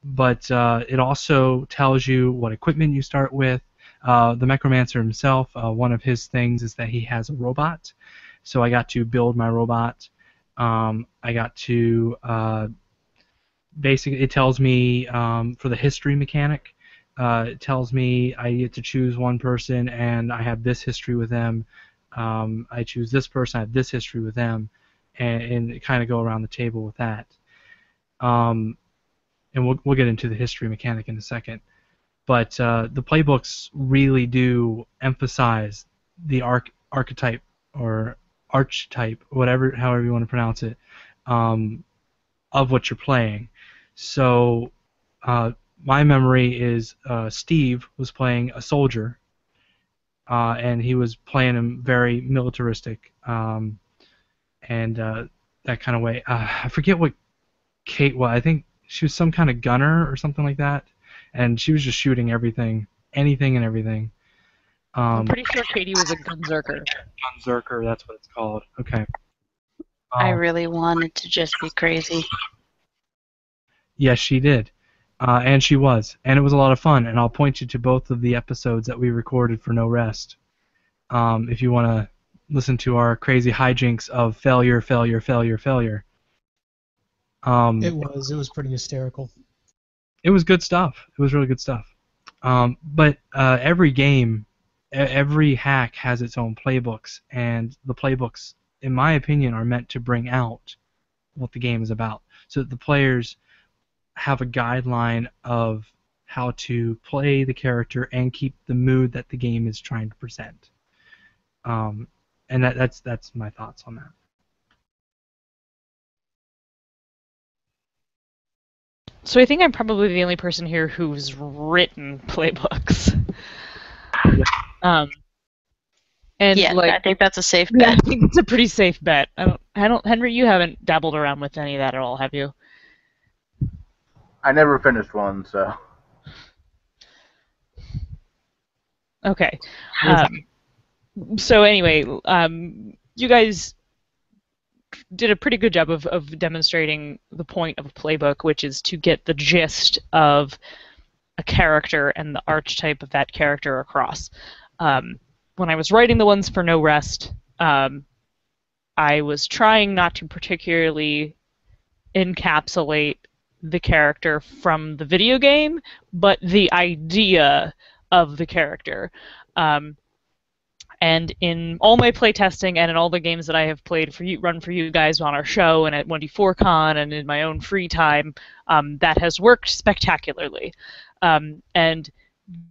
But it also tells you what equipment you start with. The Mechromancer himself, one of his things is that he has a robot. So I got to build my robot. I got to basically, it tells me for the history mechanic, it tells me I get to choose one person and I have this history with them. I choose this person, I have this history with them. And kind of go around the table with that. And we'll get into the history mechanic in a second. But the playbooks really do emphasize the archetype or archetype, whatever, however you want to pronounce it, of what you're playing. So my memory is Steve was playing a soldier, and he was playing him very militaristic, and that kind of way. I forget what Kate was. I think she was some kind of gunner or something like that. And she was just shooting everything, anything and everything. I'm pretty sure Katie was a Gunzerker. Gunzerker, that's what it's called. Okay. I really wanted to just be crazy. Yes, she did. And she was. And it was a lot of fun. And I'll point you to both of the episodes that we recorded for No Rest. If you want to listen to our crazy hijinks of failure, failure, failure, failure. It was pretty hysterical. It was good stuff. It was really good stuff. But every game, every hack has its own playbooks, and the playbooks, in my opinion, are meant to bring out what the game is about, so that the players have a guideline of how to play the character and keep the mood that the game is trying to present. And that's my thoughts on that. So I think I'm probably the only person here who's written playbooks. Yeah. I think that's a safe bet. Yeah, I think it's a pretty safe bet. Henry, you haven't dabbled around with any of that at all, have you? I never finished one, so. Okay. So anyway, you guys did a pretty good job of demonstrating the point of a playbook, which is to get the gist of a character and the archetype of that character across. When I was writing the ones for No Rest, I was trying not to particularly encapsulate the character from the video game, but the idea of the character. And in all my playtesting and in all the games that I have played for you guys on our show and at 1D4Con and in my own free time, that has worked spectacularly. And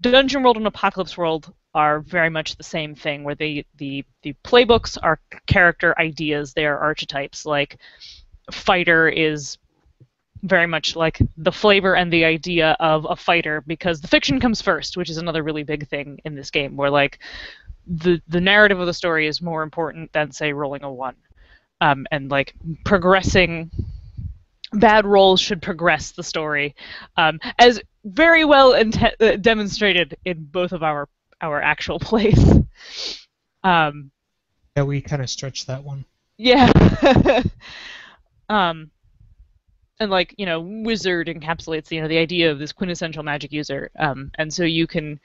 Dungeon World and Apocalypse World are very much the same thing, where the playbooks are character ideas, they are archetypes. Like, fighter is very much like the flavor and the idea of a fighter, because the fiction comes first, which is another really big thing in this game, where, like, the narrative of the story is more important than, say, rolling a 1. And, like, progressing... Bad rolls should progress the story, as very well demonstrated in both of our actual plays. Yeah, we kind of stretched that one. Yeah. And, like, you know, wizard encapsulates, you know, the idea of this quintessential magic user. And so you can...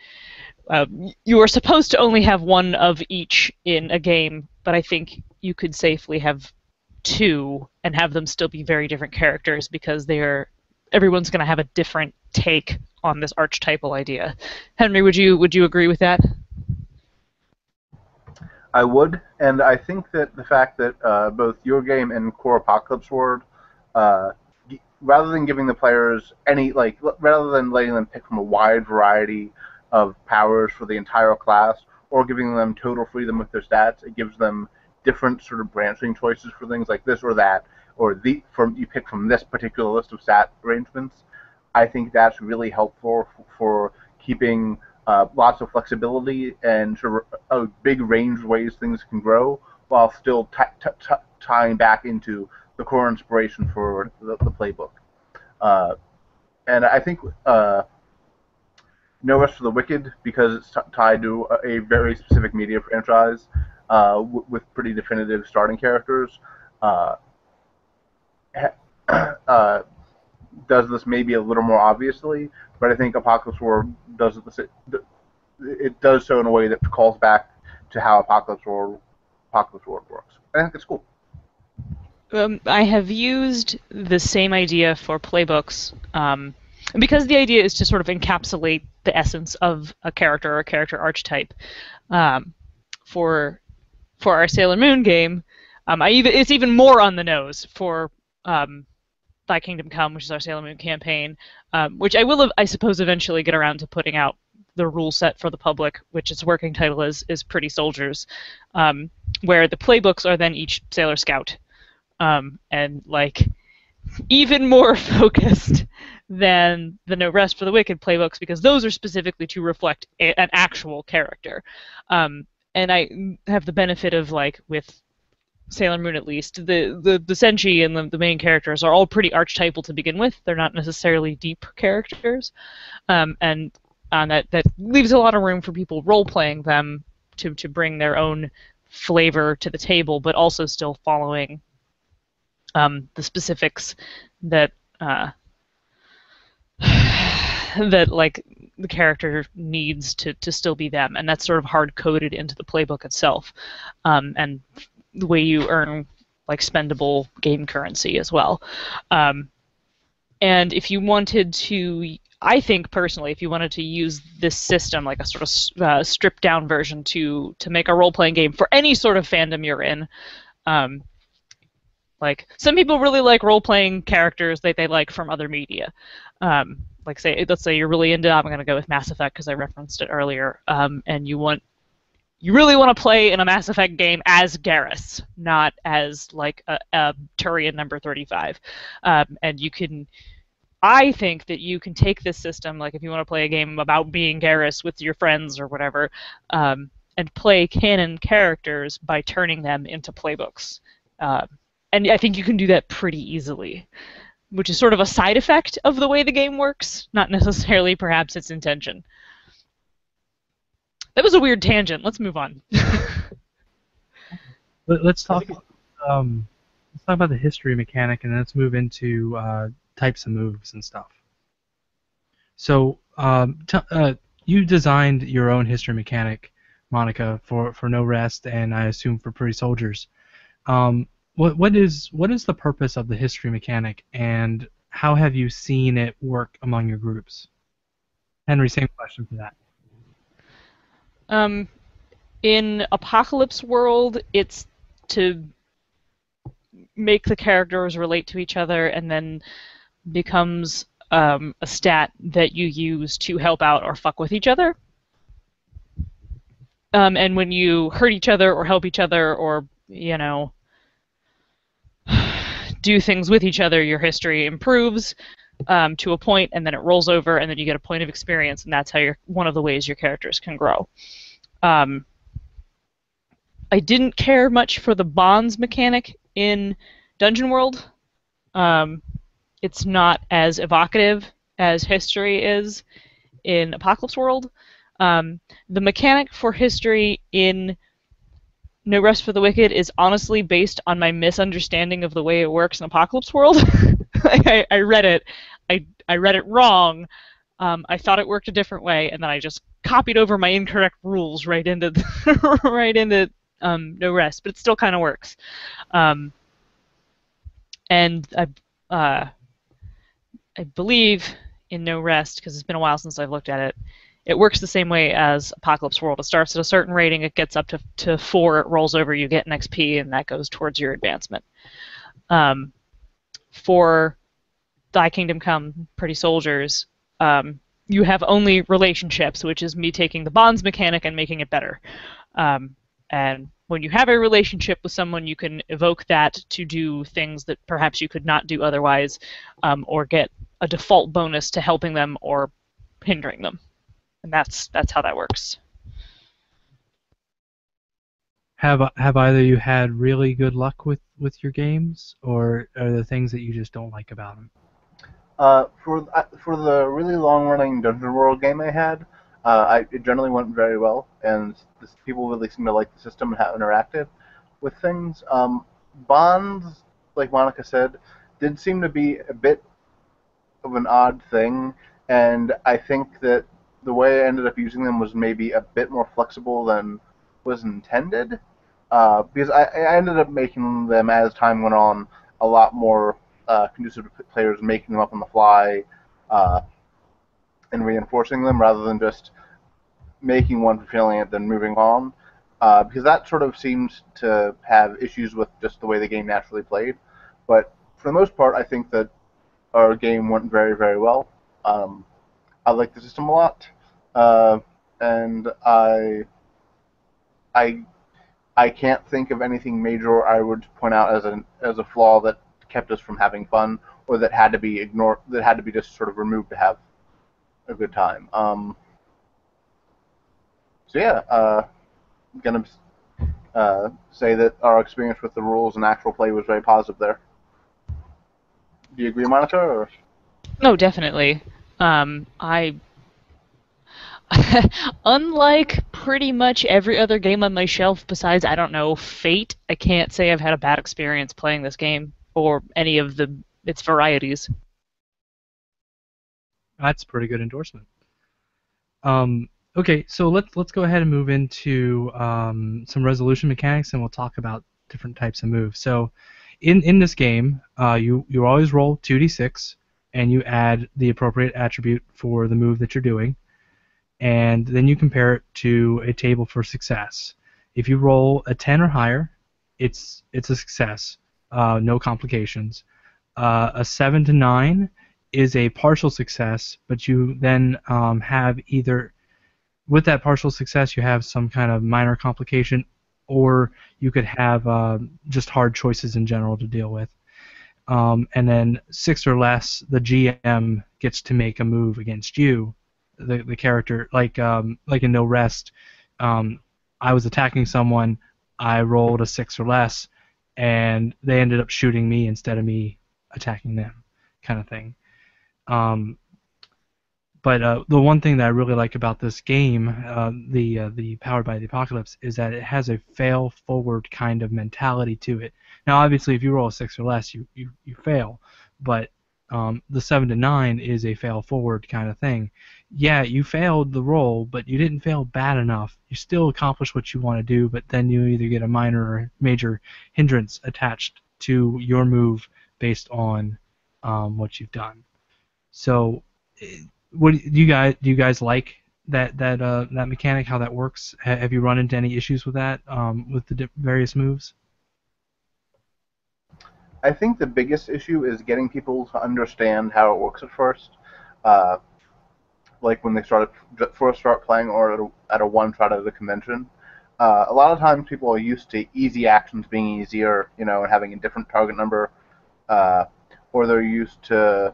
you are supposed to only have one of each in a game, but I think you could safely have two and have them still be very different characters, because everyone's going to have a different take on this archetypal idea. Henry, would you agree with that? I would, and I think that the fact that both your game and Core Apocalypse World, rather than giving the players any, like, rather than letting them pick from a wide variety of powers for the entire class, or giving them total freedom with their stats, it gives them different sort of branching choices for things like this or that, or you pick from this particular list of stat arrangements. I think that's really helpful for keeping lots of flexibility and sort of a big range of ways things can grow, while still tying back into the core inspiration for the playbook. And I think No Rest for the Wicked, because it's tied to a very specific media franchise with pretty definitive starting characters, does this maybe a little more obviously, but I think Apocalypse World does it does so in a way that calls back to how Apocalypse World works. I think it's cool. I have used the same idea for playbooks, because the idea is to sort of encapsulate the essence of a character or a character archetype. For our Sailor Moon game, it's even more on the nose for Thy Kingdom Come, which is our Sailor Moon campaign, which I will, I suppose, eventually get around to putting out the rule set for the public, which its working title is Pretty Soldiers, where the playbooks are then each Sailor Scout. And like even more focused than the No Rest for the Wicked playbooks, because those are specifically to reflect an actual character. And I have the benefit of, like, with Sailor Moon at least, the Senshi and the main characters are all pretty archetypal to begin with. They're not necessarily deep characters, and that leaves a lot of room for people role-playing them to bring their own flavor to the table, but also still following the specifics that that like the character needs to still be them, and that's sort of hard coded into the playbook itself, and the way you earn like spendable game currency as well. And if you wanted to, I think personally, if you wanted to use this system like a sort of stripped down version to make a role playing game for any sort of fandom you're in. Like, some people really like role-playing characters that they like from other media. Like, let's say you're really into, I'm going to go with Mass Effect because I referenced it earlier, and you really want to play in a Mass Effect game as Garrus, not as, like, a Turian number 35. And you can, I think that you can take this system, like, if you want to play a game about being Garrus with your friends or whatever, and play canon characters by turning them into playbooks. And I think you can do that pretty easily, which is sort of a side effect of the way the game works, not necessarily perhaps its intention. That was a weird tangent. Let's move on. Let's talk about the history mechanic, and then let's move into types of moves and stuff. So you designed your own history mechanic, Monica, for No Rest, and I assume for Pretty Soldiers. What is the purpose of the history mechanic, and how have you seen it work among your groups? Henry, same question for that. In Apocalypse World, it's to make the characters relate to each other, and then becomes a stat that you use to help out or fuck with each other. And when you hurt each other or help each other or, you know, do things with each other, your history improves to a point, and then it rolls over, and then you get a point of experience, and that's how one of the ways your characters can grow. I didn't care much for the bonds mechanic in Dungeon World. It's not as evocative as history is in Apocalypse World. The mechanic for history in No Rest for the Wicked is honestly based on my misunderstanding of the way it works in Apocalypse World. I read it. I read it wrong. I thought it worked a different way, and then I just copied over my incorrect rules right into No Rest, but it still kind of works. And I believe in No Rest, because it's been a while since I've looked at it, it works the same way as Apocalypse World. It starts at a certain rating, it gets up to 4, it rolls over, you get an XP, and that goes towards your advancement. For Thy Kingdom Come, Pretty Soldiers, you have only relationships, which is me taking the bonds mechanic and making it better. And when you have a relationship with someone, you can evoke that to do things that perhaps you could not do otherwise, or get a default bonus to helping them or hindering them. And that's how that works. Have either you had really good luck with your games, or are there things that you just don't like about them? For the really long-running Dungeon World game I had, it generally went very well, and people really seem to like the system and how it interacted with things. Bonds, like Monica said, did seem to be a bit of an odd thing, and I think that the way I ended up using them was maybe a bit more flexible than was intended, because I ended up making them, as time went on, a lot more conducive to players making them up on the fly and reinforcing them, rather than just making one for feeling it then moving on, because that sort of seems to have issues with just the way the game naturally played. But for the most part, I think that our game went very, very well. I like the system a lot, and I can't think of anything major I would point out as a flaw that kept us from having fun, or that had to be ignored, that had to be just sort of removed to have a good time. So yeah, I'm gonna say that our experience with the rules and actual play was very positive there. Do you agree, Monica? Or? No, definitely. I unlike pretty much every other game on my shelf besides, I don't know, Fate, I can't say I've had a bad experience playing this game or any of its varieties. That's a pretty good endorsement. Okay, so let's go ahead and move into some resolution mechanics, and we'll talk about different types of moves. So in this game, you always roll 2d6, and you add the appropriate attribute for the move that you're doing, and then you compare it to a table for success. If you roll a 10 or higher, it's a success, no complications. A 7 to 9 is a partial success, but you then have either, with that partial success, you have some kind of minor complication, or you could have just hard choices in general to deal with. And then 6 or less, the GM gets to make a move against you, the character, like in No Rest, I was attacking someone, I rolled a 6 or less, and they ended up shooting me instead of me attacking them, kind of thing. But the one thing that I really like about this game, the Powered by the Apocalypse, is that it has a fail-forward kind of mentality to it. Now, obviously, if you roll a 6 or less, you fail, but the 7 to 9 is a fail-forward kind of thing. Yeah, you failed the roll, but you didn't fail bad enough. You still accomplished what you want to do, but then you either get a minor or major hindrance attached to your move based on what you've done. So... Do you guys like that mechanic? How that works? Have you run into any issues with that? With the various moves? I think the biggest issue is getting people to understand how it works at first. Like when they first start playing, or at a one shot at the convention. A lot of times people are used to easy actions being easier, you know, and having a different target number, or they're used to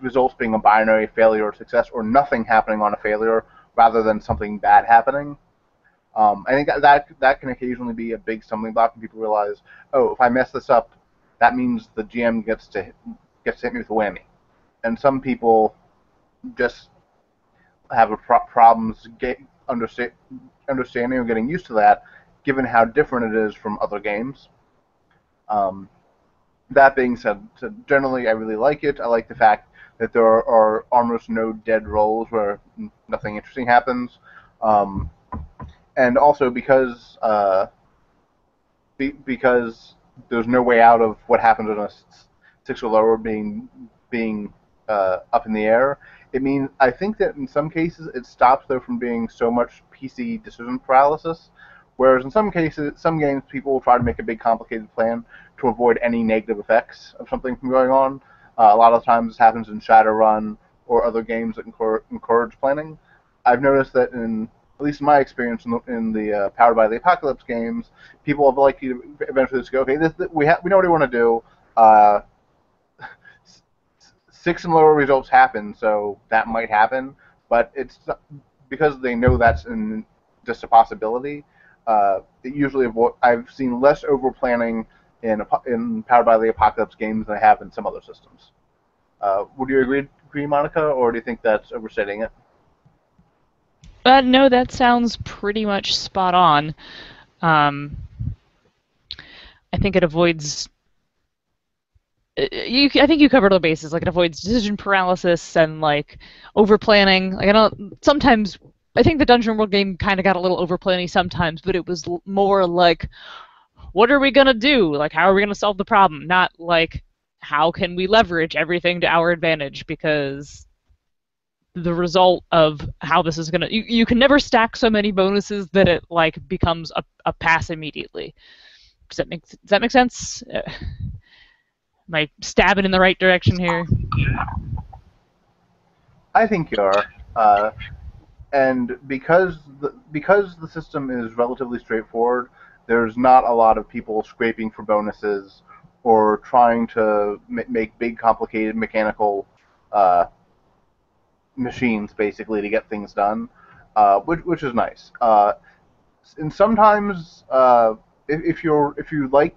results being a binary failure or success, or nothing happening on a failure rather than something bad happening. I think that can occasionally be a big stumbling block when people realize, oh, if I mess this up, that means the GM gets to hit me with a whammy. And some people just have problems understanding or getting used to that, given how different it is from other games. That being said, so generally I really like it. I like the fact that there are almost no dead rolls where nothing interesting happens. And also because because there's no way out of what happens on a 6 or lower being up in the air, it means, I think that in some cases it stops there from being so much PC decision paralysis. Whereas in some cases, some games, people will try to make a big complicated plan to avoid any negative effects of something from going on. A lot of times this happens in Shadowrun or other games that encourage planning. I've noticed that, at least in my experience in the Powered by the Apocalypse games, people have liked you to eventually just go, okay, we know what we want to do. 6 and lower results happen, so that might happen. But it's because they know that's in just a possibility. It usually I've seen less over planning in Powered by the Apocalypse games than I have in some other systems. Would you agree, Monica, or do you think that's overstating it? No, that sounds pretty much spot on. I think it avoids. I think you covered all the bases. Like, it avoids decision paralysis and like over planning. Like, sometimes I think the Dungeon World game kind of got a little over planning sometimes, but it was more like, what are we gonna do? Like, how are we gonna solve the problem? Not like, how can we leverage everything to our advantage? Because the result of how this is gonna, you can never stack so many bonuses that it like becomes a pass immediately. Does that make sense? Am I stabbing in the right direction here? I think you are, and because the system is relatively straightforward, there's not a lot of people scraping for bonuses or trying to make big, complicated mechanical machines, basically, to get things done, which is nice. And sometimes, if you like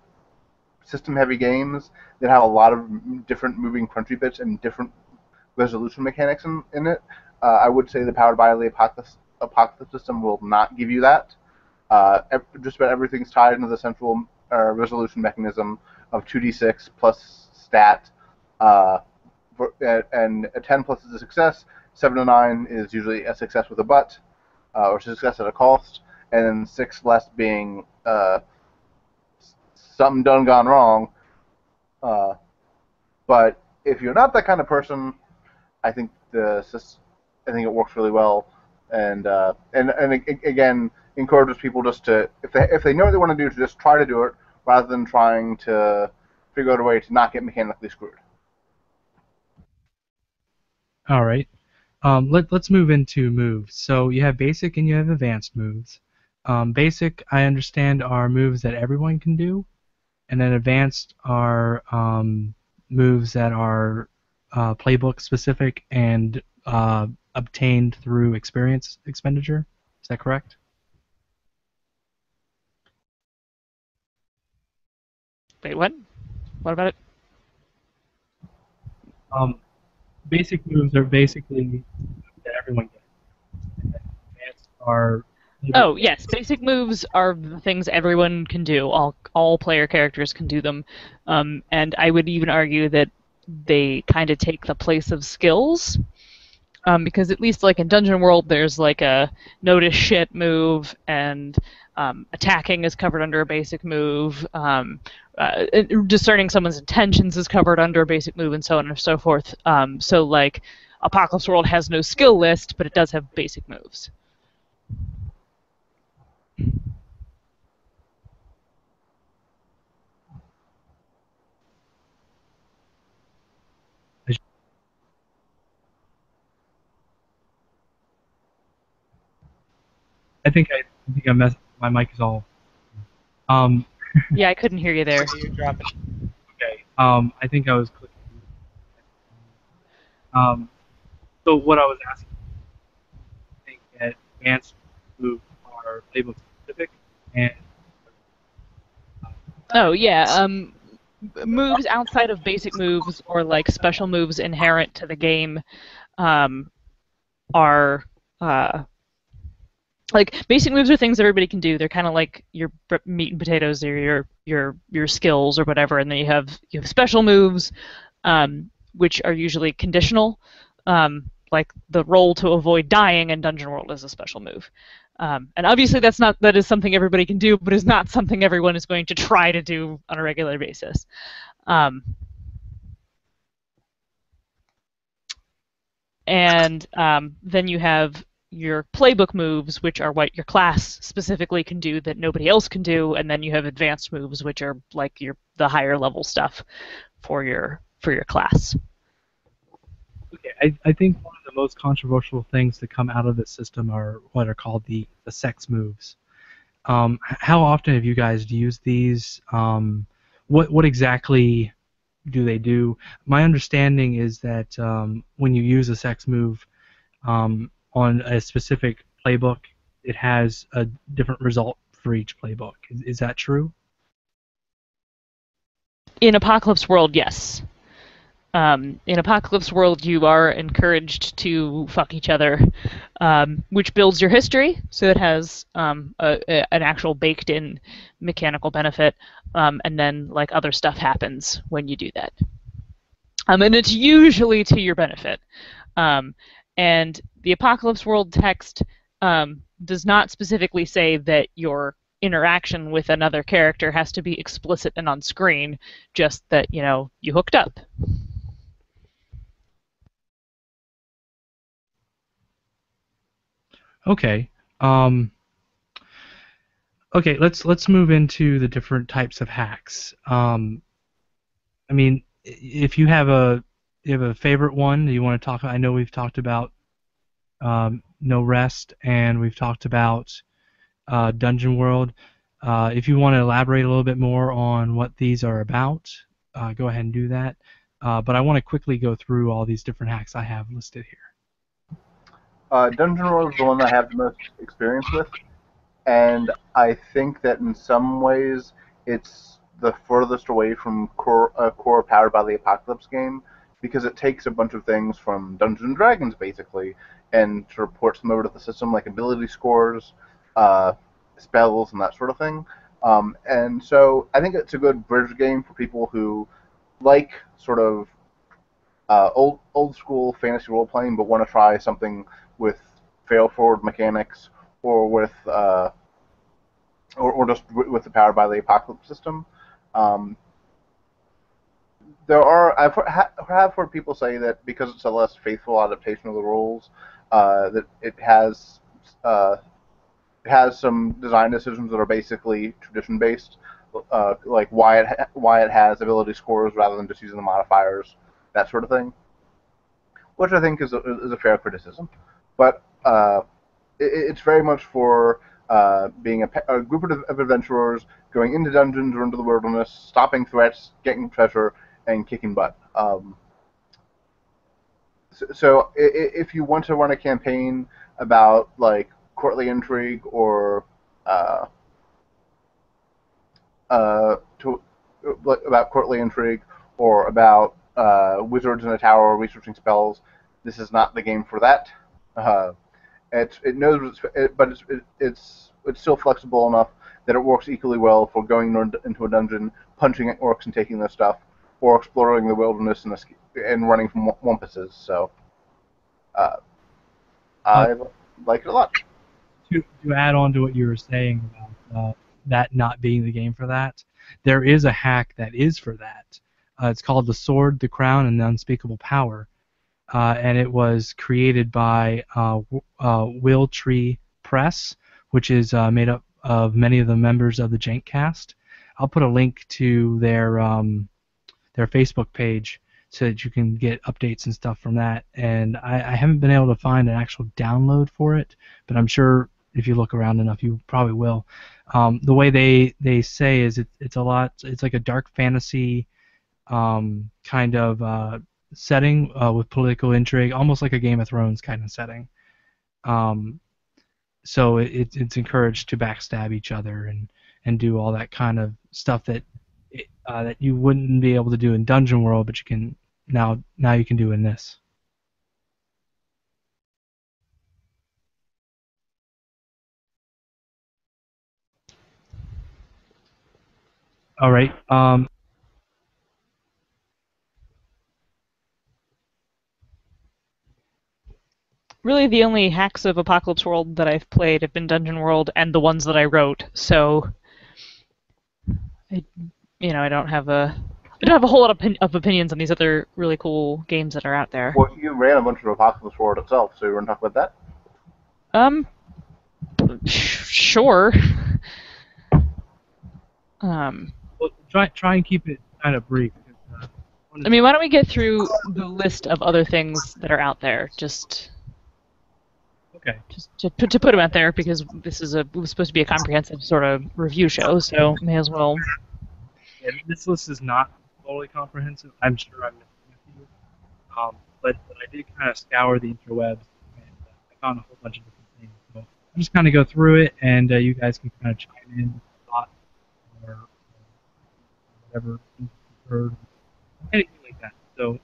system-heavy games that have a lot of different moving crunchy bits and different resolution mechanics in it, I would say the Powered by the Apocalypse system will not give you that. Just about everything's tied into the central resolution mechanism of 2d6 plus stat, and a 10 plus is a success, 7 to 9 is usually a success with a but, or success at a cost, and then 6 less being something done gone wrong. But if you're not that kind of person, I think it works really well, and again encourages people just to, if they know what they want to do, to just try to do it rather than trying to figure out a way to not get mechanically screwed. All right, let's move into moves. So you have basic and you have advanced moves. Basic, I understand, are moves that everyone can do, and then advanced are moves that are playbook specific and obtained through experience expenditure. Is that correct? Wait, what? What about it? Basic moves are basically that everyone gets. Advanced are... Oh, yes. Basic moves are the things everyone can do. All player characters can do them. And I would even argue that they kind of take the place of skills. Because at least like in Dungeon World, there's like a notice shit move, and attacking is covered under a basic move, discerning someone's intentions is covered under a basic move, and so on and so forth. So like Apocalypse World has no skill list, but it does have basic moves. I think I messed. My mic is all. Yeah, I couldn't hear you there. You dropping? Okay. I think I was clicking. So what I was asking, I think that advanced moves are playbook specific and. Oh yeah. Moves outside of basic moves or like special moves inherent to the game, are. Like, basic moves are things everybody can do. They're kind of like your meat and potatoes, or your skills or whatever. And then you have special moves, which are usually conditional. Like the roll to avoid dying in Dungeon World is a special move. And obviously that is something everybody can do, but is not something everyone is going to try to do on a regular basis. Then you have your playbook moves, which are what your class specifically can do that nobody else can do, and then you have advanced moves, which are like the higher level stuff for your class. Okay, I think one of the most controversial things to come out of this system are what are called the sex moves. How often have you guys used these? What exactly do they do? My understanding is that when you use a sex move, on a specific playbook, it has a different result for each playbook. Is that true? In Apocalypse World, yes. In Apocalypse World, you are encouraged to fuck each other, which builds your history, so it has an actual baked-in mechanical benefit, and then like other stuff happens when you do that. And it's usually to your benefit. And the Apocalypse World text does not specifically say that your interaction with another character has to be explicit and on screen, just that, you know, you hooked up. Okay. Okay. Let's move into the different types of hacks. I mean, if you have a favorite one that you want to talk about, I know we've talked about No Rest, and we've talked about Dungeon World. If you want to elaborate a little bit more on what these are about, go ahead and do that. But I want to quickly go through all these different hacks I have listed here. Dungeon World is the one I have the most experience with, and I think that in some ways it's the furthest away from core Powered by the Apocalypse game, because it takes a bunch of things from Dungeons & Dragons, basically, and sort of ports them over to the system, like ability scores, spells, and that sort of thing. And so I think it's a good bridge game for people who like sort of old school fantasy role playing, but want to try something with fail forward mechanics, or with or just with the Powered by the Apocalypse system. There are I have heard people say that because it's a less faithful adaptation of the rules, that it has some design decisions that are basically tradition based, like why it has ability scores rather than just using the modifiers, that sort of thing, which I think is a fair criticism. But it's very much for being a group of adventurers going into dungeons or into the wilderness, stopping threats, getting treasure, and kicking butt. So if you want to run a campaign about like courtly intrigue or about wizards in a tower researching spells, this is not the game for that. It's still flexible enough that it works equally well for going into a dungeon, punching at orcs and taking their stuff, or exploring the wilderness and running from wampuses. So I like it a lot. To add on to what you were saying about that not being the game for that, there is a hack that is for that. It's called The Sword, the Crown, and the Unspeakable Power, and it was created by Wiltree Press, which is made up of many of the members of the Jankcast. I'll put a link to their Facebook page so that you can get updates and stuff from that. And I haven't been able to find an actual download for it, but I'm sure if you look around enough, you probably will. The way they say is it's like a dark fantasy kind of setting with political intrigue, almost like a Game of Thrones kind of setting. So it's encouraged to backstab each other and do all that kind of stuff that you wouldn't be able to do in Dungeon World, but you can now you can do in this. All right. Really, the only hacks of Apocalypse World that I've played have been Dungeon World and the ones that I wrote. So, I don't have a whole lot of opinions on these other really cool games that are out there. Well, you ran a bunch of Apocalypse World itself, so you want to talk about that? Sure. Well, try and keep it kind of brief. I mean, why don't we get through the list of other things that are out there? Just to put them out there, because this is was supposed to be a comprehensive sort of review show, so may as well. Yeah, this list is not totally comprehensive. I'm sure I'm missing you. But I did kind of scour the interwebs, and I found a whole bunch of different things. So I'll just kind of go through it, and you guys can kind of chime in with thoughts or whatever you've heard, anything like that. So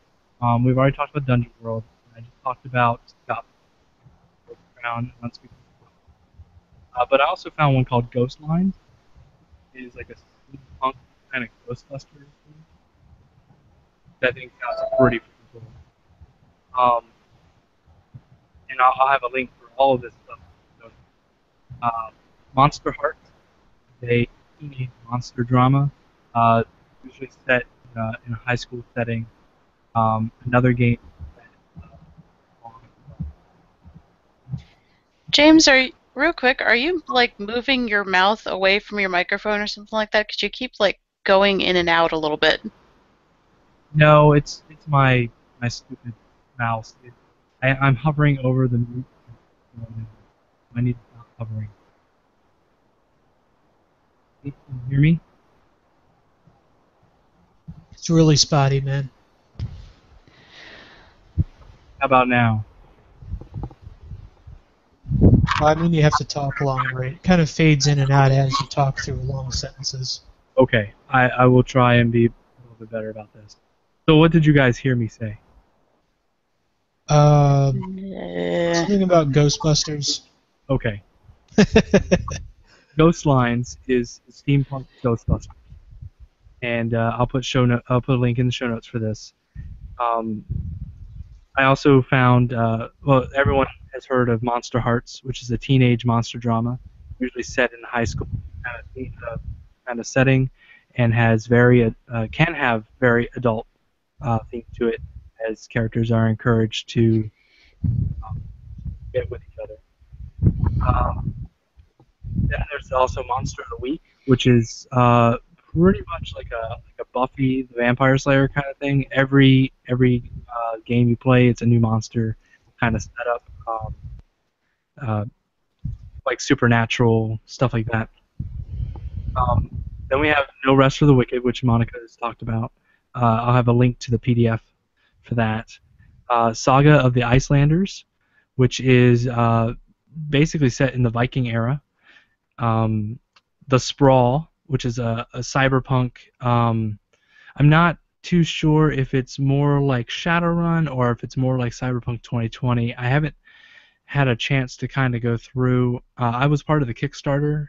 we've already talked about Dungeon World. I just talked about Scott Brown, but I also found one called Ghostlines. It is like a punk kind of Ghostbusters thing. That thing sounds pretty cool. And I'll have a link for all of this stuff. So, Monster Hearts, they need monster drama, usually set in a high school setting. Another game. James, real quick, are you like moving your mouth away from your microphone or something like that? Because you keep like going in and out a little bit. No, it's my stupid mouse. I'm hovering over the mute. I need to stop hovering. Can you hear me? It's really spotty, man. How about now? Well, I mean, you have to talk long, right? It kind of fades in and out as you talk through long sentences. Okay, I will try and be a little bit better about this. So what did you guys hear me say? Something about Ghostbusters. Okay. Ghostlines is steampunk Ghostbusters, and I'll put a link in the show notes for this. I also found well, everyone has heard of Monster Hearts, which is a teenage monster drama, usually set in high school kind of setting, and has can have very adult theme to it, as characters are encouraged to get with each other. Then there's also Monster of the Week, which is pretty much like a Buffy the Vampire Slayer kind of thing. Every game you play, it's a new monster kind of setup, like supernatural stuff like that. Then we have No Rest for the Wicked, which Monica has talked about. I'll have a link to the PDF for that. Saga of the Icelanders, which is basically set in the Viking era. The Sprawl, which is a cyberpunk. I'm not too sure if it's more like Shadowrun or if it's more like Cyberpunk 2020. I haven't had a chance to kind of go through. I was part of the Kickstarter,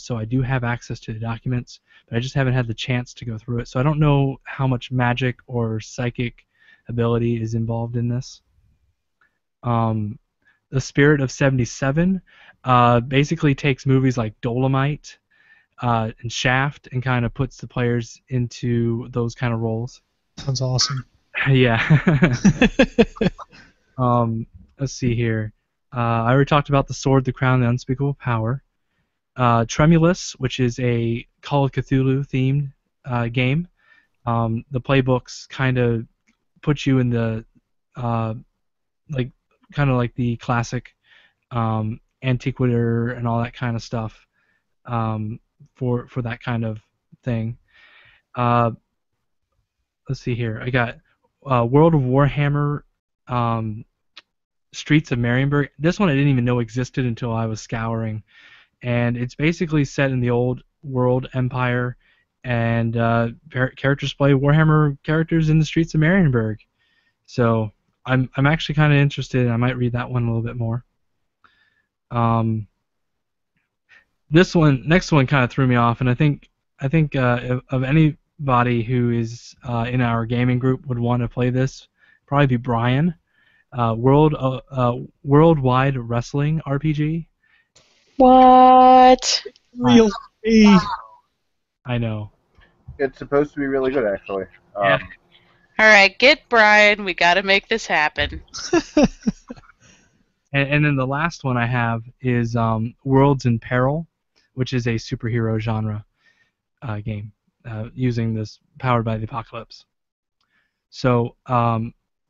so I do have access to the documents, but I just haven't had the chance to go through it. So I don't know how much magic or psychic ability is involved in this. The Spirit of 77 basically takes movies like Dolomite and Shaft and kind of puts the players into those kind of roles. Sounds awesome. Yeah. Let's see here. I already talked about The Sword, the Crown, the Unspeakable Power. Tremulous, which is a Call of Cthulhu-themed game. The playbooks kind of put you in the like the classic antiquator and all that kind of stuff for that kind of thing. Let's see here. I got World of Warhammer, Streets of Marienburg. This one I didn't even know existed until I was scouring, and it's basically set in the old world empire. And characters play Warhammer characters in the streets of Marienburg, so I'm actually kind of interested. I might read that one a little bit more. Next one kind of threw me off, and I think of anybody who is in our gaming group would want to play this, probably be Brian. Worldwide Wrestling RPG. What? Real. I know. It's supposed to be really good, actually. Yeah. All right, get Brian. We got to make this happen. and then the last one I have is Worlds in Peril, which is a superhero genre game using this Powered by the Apocalypse. So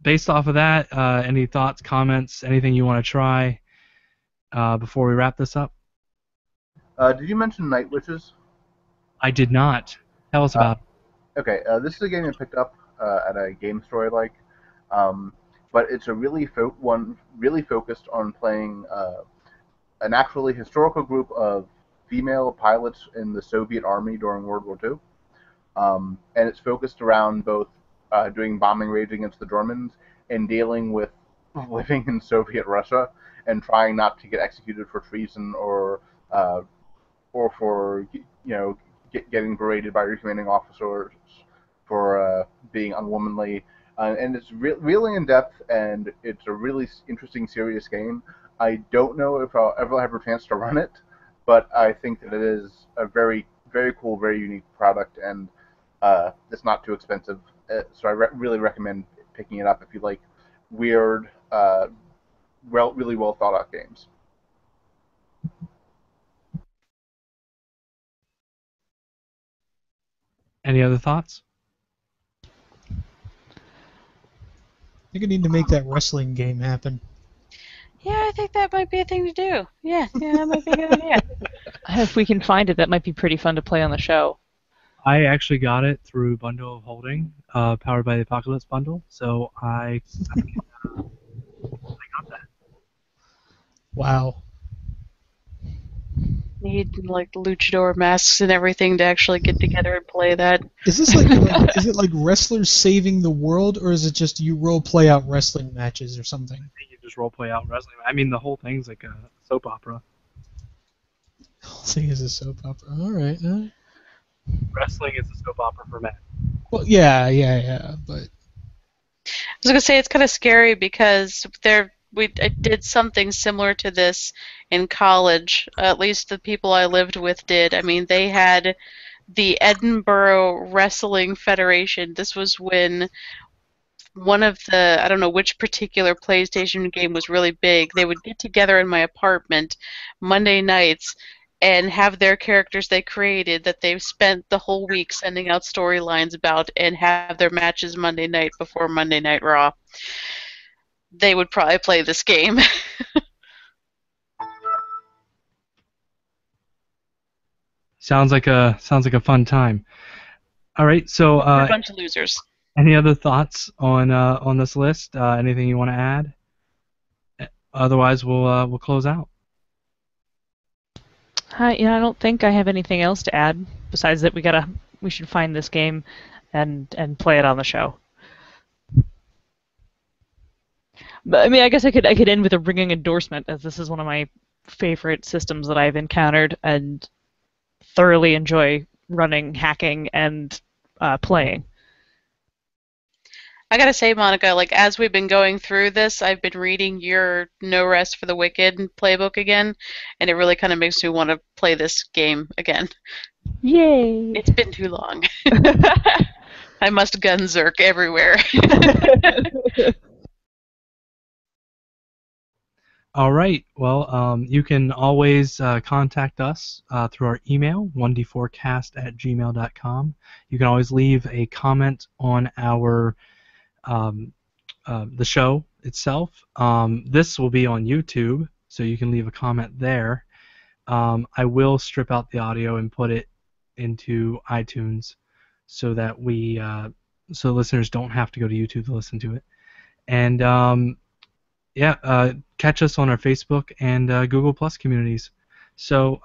based off of that, any thoughts, comments, anything you want to try before we wrap this up? Did you mention Night Witches? I did not. Tell us about it. Okay, this is a game I picked up at a game store I like, but it's a really focused on playing an actually historical group of female pilots in the Soviet Army during World War II. And it's focused around both doing bombing raids against the Germans and dealing with living in Soviet Russia and trying not to get executed for treason or for, you know, getting berated by your commanding officers for being unwomanly. And it's really in-depth, and it's a really interesting, serious game. I don't know if I'll ever have a chance to run it, but I think that it is a very, very cool, very unique product, and it's not too expensive. So I really recommend picking it up if you like weird, really well thought out games. Any other thoughts? I think I need to make that wrestling game happen. Yeah, I think that might be a thing to do. Yeah, that might be a good idea. If we can find it, that might be pretty fun to play on the show. I actually got it through Bundle of Holding, powered by the Apocalypse Bundle, so I got that. Wow. Need like luchador masks and everything to actually get together and play that. Is this like is it like wrestlers saving the world, or is it just you role play out wrestling matches or something? I think you just role play out wrestling. I mean, the whole thing's like a soap opera. The whole thing is a soap opera. All right. Wrestling is a soap opera for men. Well, yeah, but I was gonna say it's kind of scary because they're. I did something similar to this in college. At least the people I lived with did. I mean, they had the Edinburgh Wrestling Federation. This was when one of the, I don't know which particular PlayStation game was really big. They would get together in my apartment Monday nights and have their characters they created that they've spent the whole week sending out storylines about and have their matches Monday night before Monday Night Raw. They would probably play this game. sounds like a fun time. All right, so we're a bunch of losers. Any other thoughts on this list? Anything you want to add? Otherwise, we'll close out. Yeah, I don't think I have anything else to add besides that we should find this game and play it on the show. But, I mean, I guess I could end with a ringing endorsement, as this is one of my favorite systems that I've encountered and thoroughly enjoy running, hacking, and playing. I gotta say, Monica, like as we've been going through this, I've been reading your No Rest for the Wicked playbook again, and it really kind of makes me want to play this game again. Yay! It's been too long. I must gun-zerk everywhere. All right. Well, you can always contact us through our email, 1d4cast@gmail.com. You can always leave a comment on our the show itself. This will be on YouTube, so you can leave a comment there. I will strip out the audio and put it into iTunes so that so listeners don't have to go to YouTube to listen to it. And catch us on our Facebook and Google+ communities. So,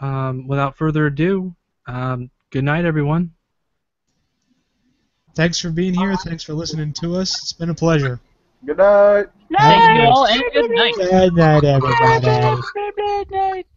without further ado, good night, everyone. Thanks for being here. Thanks for listening to us. It's been a pleasure. Good night. Thank you all, and good night. Good night, everybody. Good night.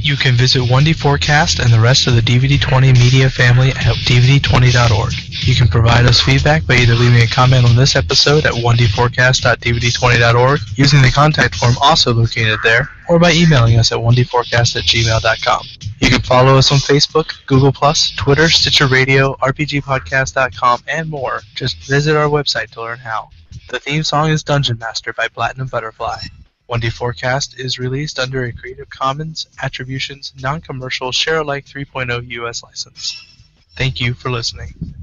You can visit 1D4Cast and the rest of the DVD20 media family at dvd20.org. You can provide us feedback by either leaving a comment on this episode at 1d4cast.dvd20.org using the contact form also located there, or by emailing us at 1d4cast@gmail.com. You can follow us on Facebook, Google+, Twitter, Stitcher Radio, RPGpodcast.com, and more. Just visit our website to learn how. The theme song is Dungeon Master by Platinum Butterfly. 1D4Cast is released under a Creative Commons Attributions Non-Commercial Share Alike 3.0 US license. Thank you for listening.